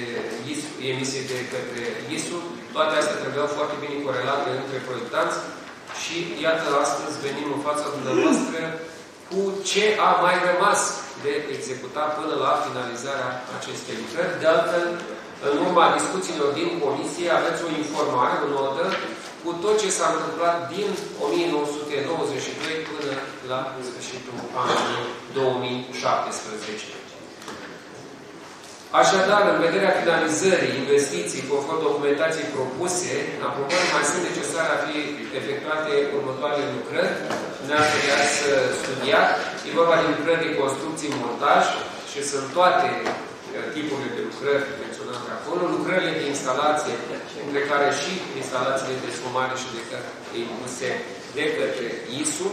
emisie de către I S U. Toate astea trebuiau foarte bine corelate între proiectanți și iată, astăzi venim în fața dumneavoastră cu ce a mai rămas de executat până la finalizarea acestei lucrări. De altfel, în urma discuțiilor din comisie, aveți o informare, o notă, cu tot ce s-a întâmplat din o mie nouă sute nouăzeci și doi până la sfârșitul anului două mii șaptesprezece. Așadar, în vederea finalizării investiții conform documentației propuse, aprobării mai sunt necesare a fi efectuate următoarele lucrări. Ne-am putea să studia. E vorba de lucrări de construcții, montaj și sunt toate tipurile de lucrări menționate acolo, lucrările de instalație, între care și instalațiile de sfumare și de către impuse de către I S U,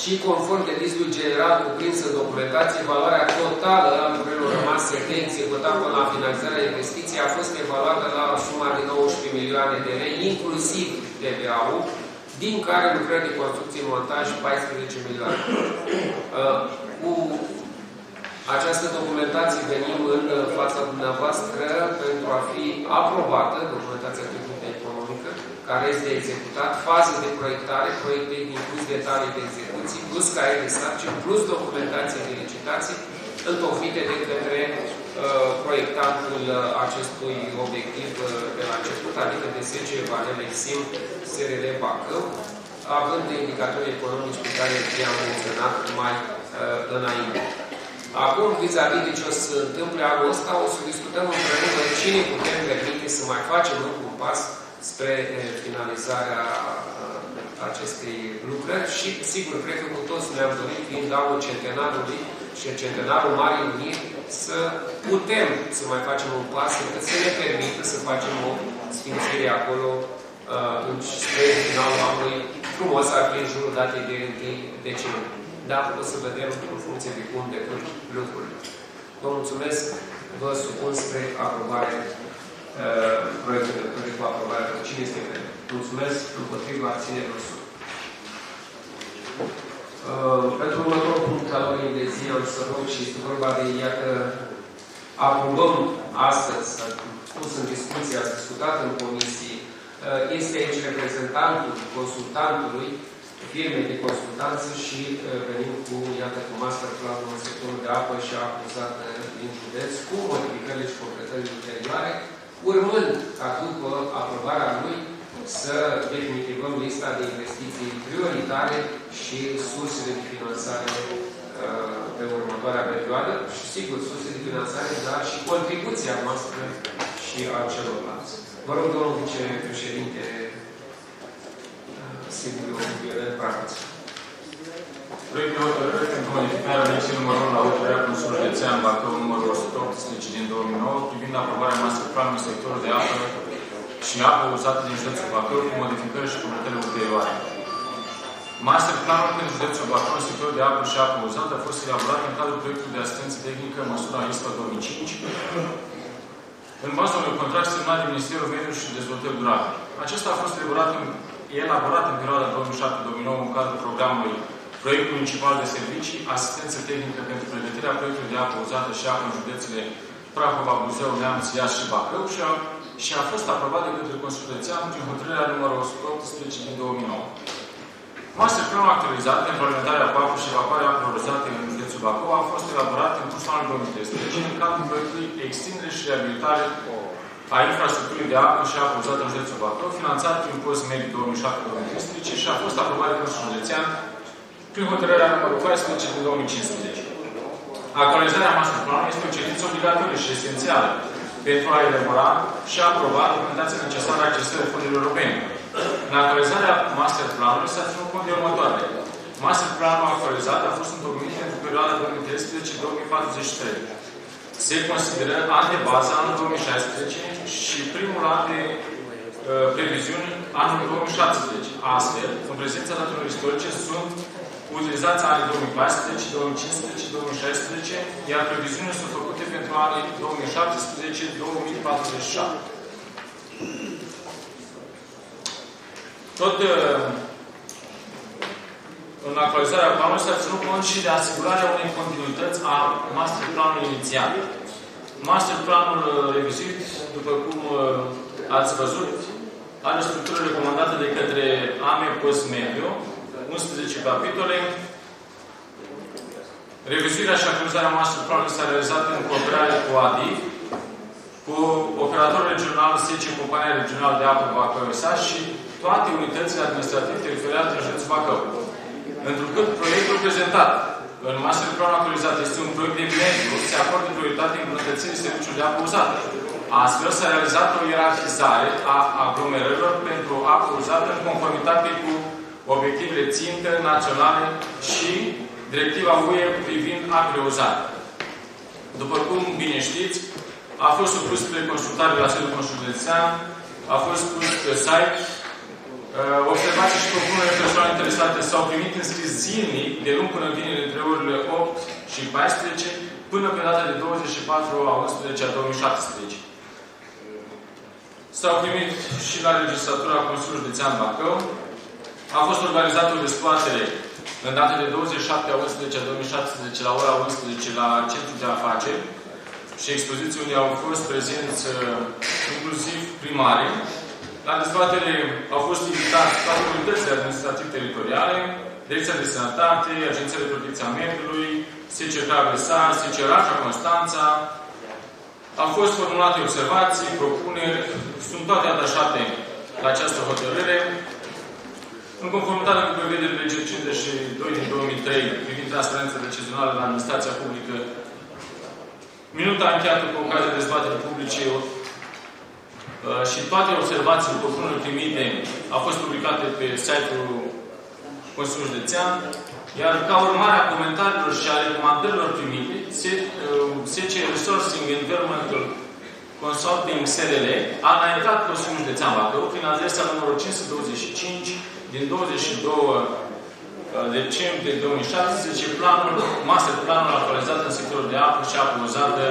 și conform de listul general cuprins în documentație, valoarea totală a lucrărilor rămase de executat până la finalizarea investiției a fost evaluată la suma de nouăsprezece milioane de lei, inclusiv D B A-ul, din care lucrări de construcție, montaj paisprezece milioane. Uh, cu această documentație venim în fața dumneavoastră pentru a fi aprobată, documentația tehnică economică, care este executat, fază de proiectare, proiect tehnic plus detalii de execuții, plus care de sarcini, plus documentație de licitații, întocmite de către uh, proiectantul acestui obiectiv uh, de la început, adică de S C Vanelexim, S R L Bacău, având indicatorii economici pe care i-am menționat mai uh, înainte. Acum, vis-a-vis de ce o să se întâmple anul ăsta, o să discutăm împreună cine putem permite să mai facem încă un pas spre finalizarea acestei lucrări și, sigur, cred că cu toți ne-am dorit, fiind anul centenarului și centenarul Marii Uniri, să putem să mai facem un pas, încât să ne permită să facem o sfințire acolo spre finalul anului frumos, ar fi în jurul datei de întâi decembrie. Dar o să vedem în funcție de cum decurg lucrurile. Vă mulțumesc, vă supun spre aprobare uh, proiectul de hotărâre cu aprobare. Cine este pentru? Mulțumesc, împotriva, abținere nu sunt. Uh, pentru următorul punct al ordinii de zi am să rog și este vorba de ea că aprobăm astăzi, s-a pus în discuție, a discutat în comisii, uh, este aici reprezentantul, consultantului firme de consultanță și venim cu, iată, cu masterplanul în sectorul de apă și apă uzată din județ, cu modificările și completările interioare, urmând ca după aprobarea lui să definitivăm lista de investiții prioritare și sursele de finanțare pe următoarea perioadă și, sigur, surse de finanțare, dar și contribuția noastră și a celorlalți. Vă rog, domnul vicepreședinte Silviu Violet Prațu. Proiectul de hotărâre pentru modificarea legii numărul la hotărârea Consiliului Județean Bacău numărul o sută optsprezece din două mii nouă privind aprobarea masterplanului în sectorul de apă și apă uzată din județul Bacău cu modificări și completări ulterioare. Masterplanul pentru județul Bacău în sectorul de apă și apă uzată a fost elaborat în cadrul proiectului de asistență tehnică măsura ISPA două mii cinci în baza unui contract semnat de Ministerul Mediului și Dezvoltării Durabile. Acesta a fost elaborat în perioada două mii șapte două mii nouă în cadrul programului Proiect Municipal de Servicii, Asistență Tehnică pentru pregătirea proiectului de apă uzată și apă în județele Prahova, Buzău, Neamț, Iași și Bacău și a fost aprobat de către Consiliul Județean prin hotărârea numărul o sută optsprezece din două mii nouă. Masterplanul actualizat pentru alimentarea cu apă și evacuarea apelor uzate în județul Bacău a fost elaborat în cursul anului două mii treisprezece în cadrul proiectului Extindere și Reabilitare a infrastructurii de apă și apă uzată în județul Bacău, finanțat prin POS Mediu două mii șapte două mii treisprezece și a fost aprobat de Consiliul Județean prin hotărârea numărul paisprezece din două mii cincisprezece. Actualizarea masterplanului este o cerință obligatorie și esențială pentru a elabora și a aproba documentația necesară a accesării fondurilor europene. În actualizarea masterplanului s-a ținut cont de următoarele. Masterplanul actualizat a fost întocmit pentru perioada două mii treisprezece două mii patruzeci și trei. Se consideră an de bază anul două mii șaisprezece și primul an de uh, previziuni anul două mii șaptesprezece. Astfel, în prezența datelor istorice, sunt utilizați anii două mii paisprezece, două mii cincisprezece, două mii șaisprezece, iar previziunile sunt făcute pentru anii două mii șaptesprezece două mii patruzeci și șapte. Tot uh, în actualizarea planului s-a ținut cont și de asigurarea unei continuități a masterplanului inițial. Masterplanul uh, revizuit, după cum uh, ați văzut, are o structură recomandată de către A M E C O S-Medio, unsprezece capitole. Revizuirea și actualizarea masterplanului s-a realizat în cooperare cu A D I S, cu operatorul regional S E C, compania regională de apă Bacău E S A și toate unitățile administrative teritoriale din județul Bacău. Întrucât proiectul prezentat în masterplanul actualizat este un proiect de mediu, se acordă prioritate îmbunătățirii serviciului de apă uzată. Astfel s-a realizat o ierarhizare a aglomerărilor pentru apă uzată în conformitate cu obiectivele țintă naționale și directiva U E privind apele uzate. După cum bine știți, a fost supus spre consultare la sediul Consiliului Județean, a fost pus pe site. Observații și propunerile persoane interesate s-au primit în scris zilnic, de luni până vineri, între orele opt și paisprezece, până pe data de douăzeci și patru a unsprezecea două mii șaptesprezece. S-au primit și la legislatura Consiliului Județean Bacău. A fost organizată o dezbatere în data de douăzeci și șapte a unsprezecea două mii șaptesprezece, la ora unsprezece, la Centrul de Afaceri și expoziții unde au fost prezenți inclusiv primare. La dezbatere au fost invitați toate unitățile administrativ-teritoriale, Direcția de Sănătate, Agenția de Protecție a Mediului, S C R A Vesar, SCRACA Constanța. Au fost formulate observații, propuneri, sunt toate atașate la această hotărâre. În conformitate cu prevederile legii cincizeci și doi din două mii trei privind transparența decizională în administrația publică, minuta încheiată cu ocazia dezbaterii publice și toate observațiile propunerilor primite au fost publicate pe site-ul Consiliului Județean, iar ca urmare a comentariilor și a recomandărilor primite, S C Resourcing Environmental Consulting S R L a înaintat Consiliul Județean Bacău prin adresa numărul cinci sute douăzeci și cinci din douăzeci și doi decembrie două mii șaptesprezece planul, masterplanul actualizat în sectorul de apă și apă uzată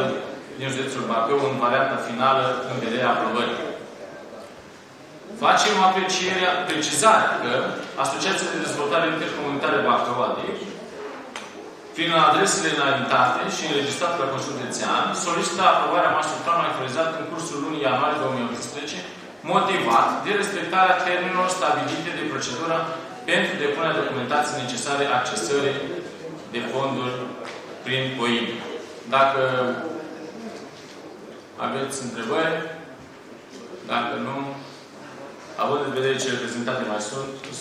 din județul Bacău în varianta finală în vederea aprobării. Facem aprecierea precizare că Asociația de Dezvoltare Intercomunitară Bacău A D I S, prin adresele înaintate și înregistrate la Consiliul Județean, solicită aprobarea masterplanului actualizat în cursul lunii ianuarie două mii optsprezece, motivat de respectarea termenilor stabilite de procedura pentru depunerea documentației necesare accesării de fonduri prin P O I M. Dacă aveți întrebări, dacă nu, având în vedere cele prezentate mai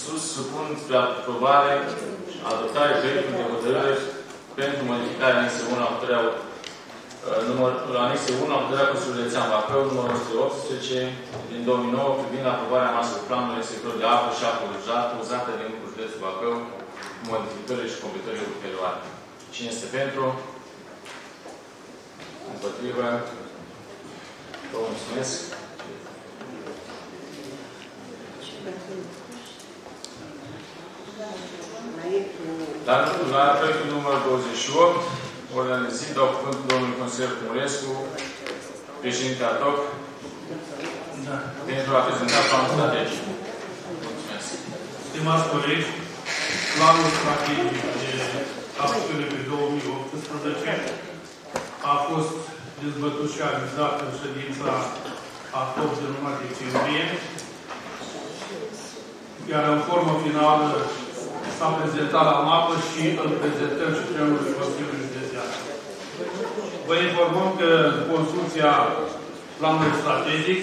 sus, supun spre aprobare adoptarea proiectului de hotărâre pentru modificarea anexei unu a hotărârii numărul anexei unu a hotărârii Consiliului Județean Bacău numărul o sută optsprezece din două mii nouă privind aprobarea master planului în sectorul de apă și apă uzată uzată din județul Bacău cu modificările și completările ulterioare. Cine este pentru? Împotrivă? Vă mulțumesc. La proiectul numărul douăzeci și opt, ordinea de zi, dau cuvântul domnului consilier Cumurescu, președinte ad hoc, pentru a prezenta planul strategic. Mulțumesc. Stimați colegi, planul strategic de acțiune pe două mii optsprezece a fost dezbătut și avizat în ședința a opt de decembrie, iar în formă finală s-a prezentat la mapă și îl prezentăm și plenului Consiliului Județean. Vă informăm că în construcția planului strategic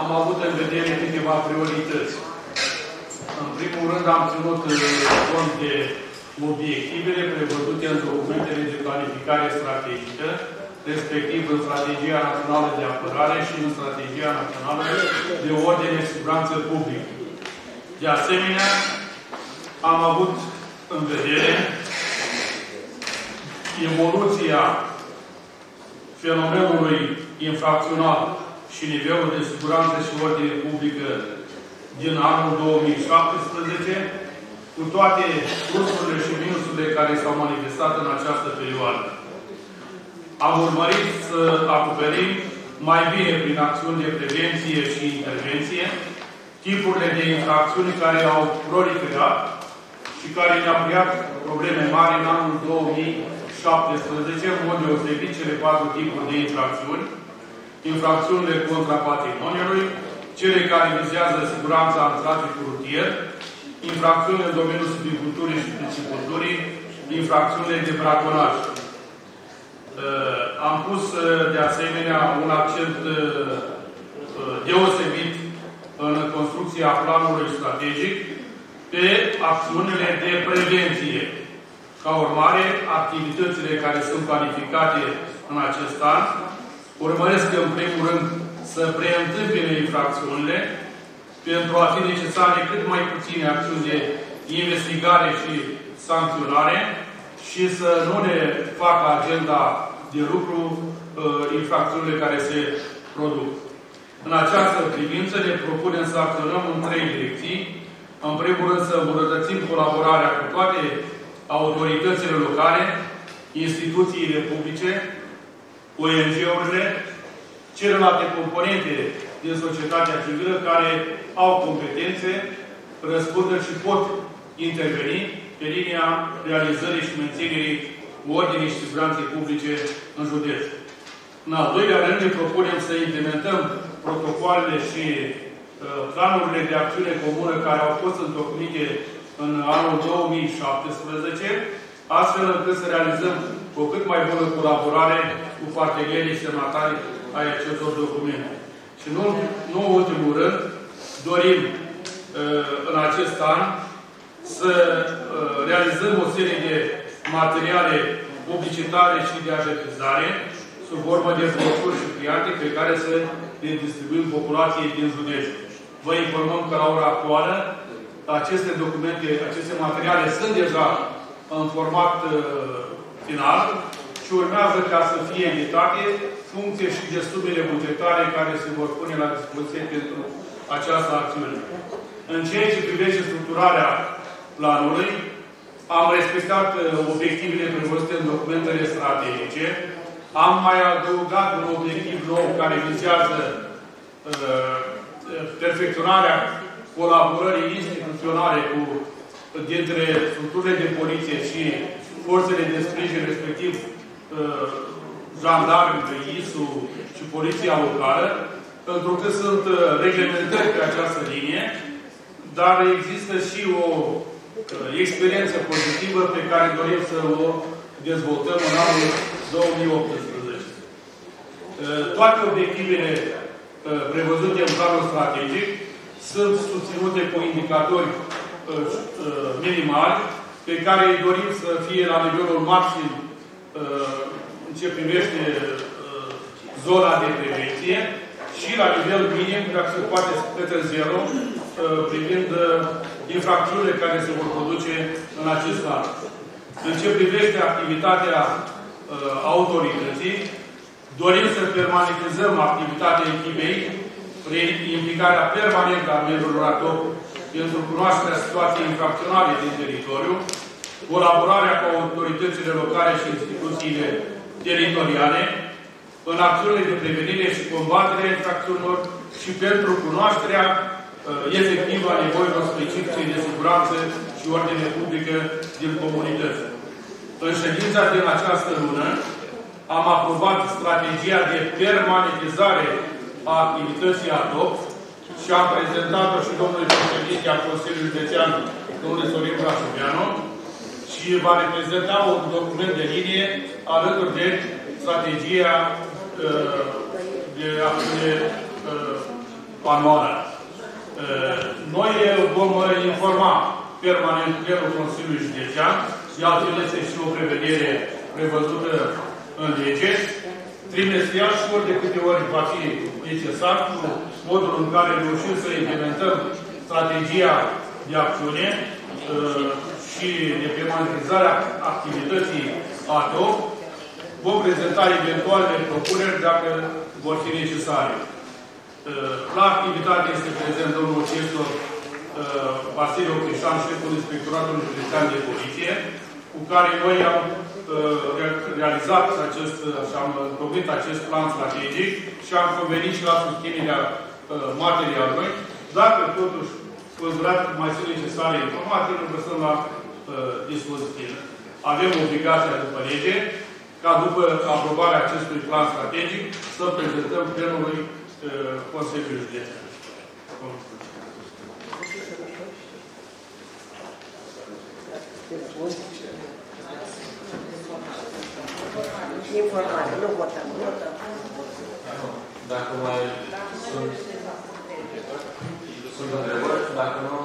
am avut în vedere câteva priorități. În primul rând am ținut cont de obiectivele prevăzute în documentele de planificare strategică, respectiv în Strategia Națională de Apărare și în Strategia Națională de Ordine și Siguranță Publică. De asemenea, am avut în vedere evoluția fenomenului infracțional și nivelul de siguranță și ordine publică din anul două mii șaptesprezece, cu toate plusurile și minusurile care s-au manifestat în această perioadă. Am urmărit să acoperim mai bine prin acțiuni de prevenție și intervenție tipurile de infracțiuni care au proliferat și care ne-au creat probleme mari în anul două mii șaptesprezece, în mod deosebit cele patru tipuri de infracțiuni, infracțiunile contra patrimoniului, cele care vizează siguranța în traficul rutier, infracțiunile în domeniul silviculturii și pisciculturii, infracțiunile de braconaj. Am pus, de asemenea, un accent deosebit în construcția planului strategic pe acțiunile de prevenție. Ca urmare, activitățile care sunt planificate în acest an urmăresc, în primul rând, să preîntâmpine infracțiunile pentru a fi necesare cât mai puține acțiuni de investigare și sancționare și să nu ne facă agenda de lucru infracțiunile care se produc. În această privință ne propunem să acționăm în trei direcții. În primul rând să îmbunătățim colaborarea cu toate autoritățile locale, instituțiile publice, O N G-urile, celelalte componente din societatea civilă care au competențe, răspunderi și pot interveni pe linia realizării și menținerii ordinii și siguranței publice în județ. În al doilea rând ne propunem să implementăm protocoalele și planurile de acțiune comună care au fost întocmite în anul două mii șaptesprezece, astfel încât să realizăm o cât mai bună colaborare cu partenerii semnatari ai acestor documente. Și nu, nu în ultimul rând, dorim în acest an să realizăm o serie de materiale publicitare și de avertizare sub formă de broșuri și pliante pe care să le distribuim populației din județ. Vă informăm că la ora actuală aceste documente, aceste materiale sunt deja în format uh, final și urmează ca să fie editate funcție și de sumele bugetare care se vor pune la dispoziție pentru această acțiune. În ceea ce privește structurarea planului, am respectat uh, obiectivele prevăzute în documentele strategice. Am mai adăugat un obiectiv nou care vizează uh, perfecționarea colaborării instituționale cu, dintre structurile de poliție și forțele de sprijin, respectiv uh, jandarmii, I S U și poliția locală, pentru că sunt uh, reglementări pe această linie, dar există și o experiență pozitivă pe care dorim să o dezvoltăm în anul două mii optsprezece. Toate obiectivele prevăzute în planul strategic sunt susținute cu indicatori minimali pe care îi dorim să fie la nivelul maxim în ce privește zona de prevenție și la nivel minim, dacă se poate, către zero, privind infracțiunile care se vor produce în acest an. În ce privește activitatea autorității, dorim să permanentizăm activitatea echipei prin implicarea permanentă a membrilor A T O P pentru cunoașterea situației infracționale din teritoriu, colaborarea cu autoritățile locale și instituțiile teritoriale, în acțiunile de prevenire și combatere infracțiunilor și pentru cunoașterea efectivă a nevoilor specifice de siguranță și ordine publică din comunități. În ședința din această lună am aprobat strategia de permanentizare a activității A D O P și am prezentat-o și domnului președinte al Consiliului Județean, domnul Sorin Brașoveanu, și va reprezenta un document de linie alături de strategia uh, de acțiune uh, anuală. Uh, noi vom informa permanent plenul Consiliului Județean, altfel este și o prevedere prevăzută în lege, trimestrial și ori de câte ori va fi necesar, cu modul în care reușim să implementăm strategia de acțiune uh, și de permanentizarea activității A D O, vom prezenta eventuale propuneri dacă vor fi necesare. La activitate este prezent domnul profesor Vasile Crișan, șeful Inspectoratului Județean de Poliție, cu care noi am realizat acest, și am întocmit acest plan strategic și am convenit și la susținerea materialului. Dacă totuși considerat mai sunt necesare informații, le lăsăm la dispoziție. Avem obligația după lege ca după aprobarea acestui plan strategic să prezentăm plenului uh, Consiliului Județean. Informare, nu votăm, votăm. Dacă mai sunt, sunt întrebări, dacă nu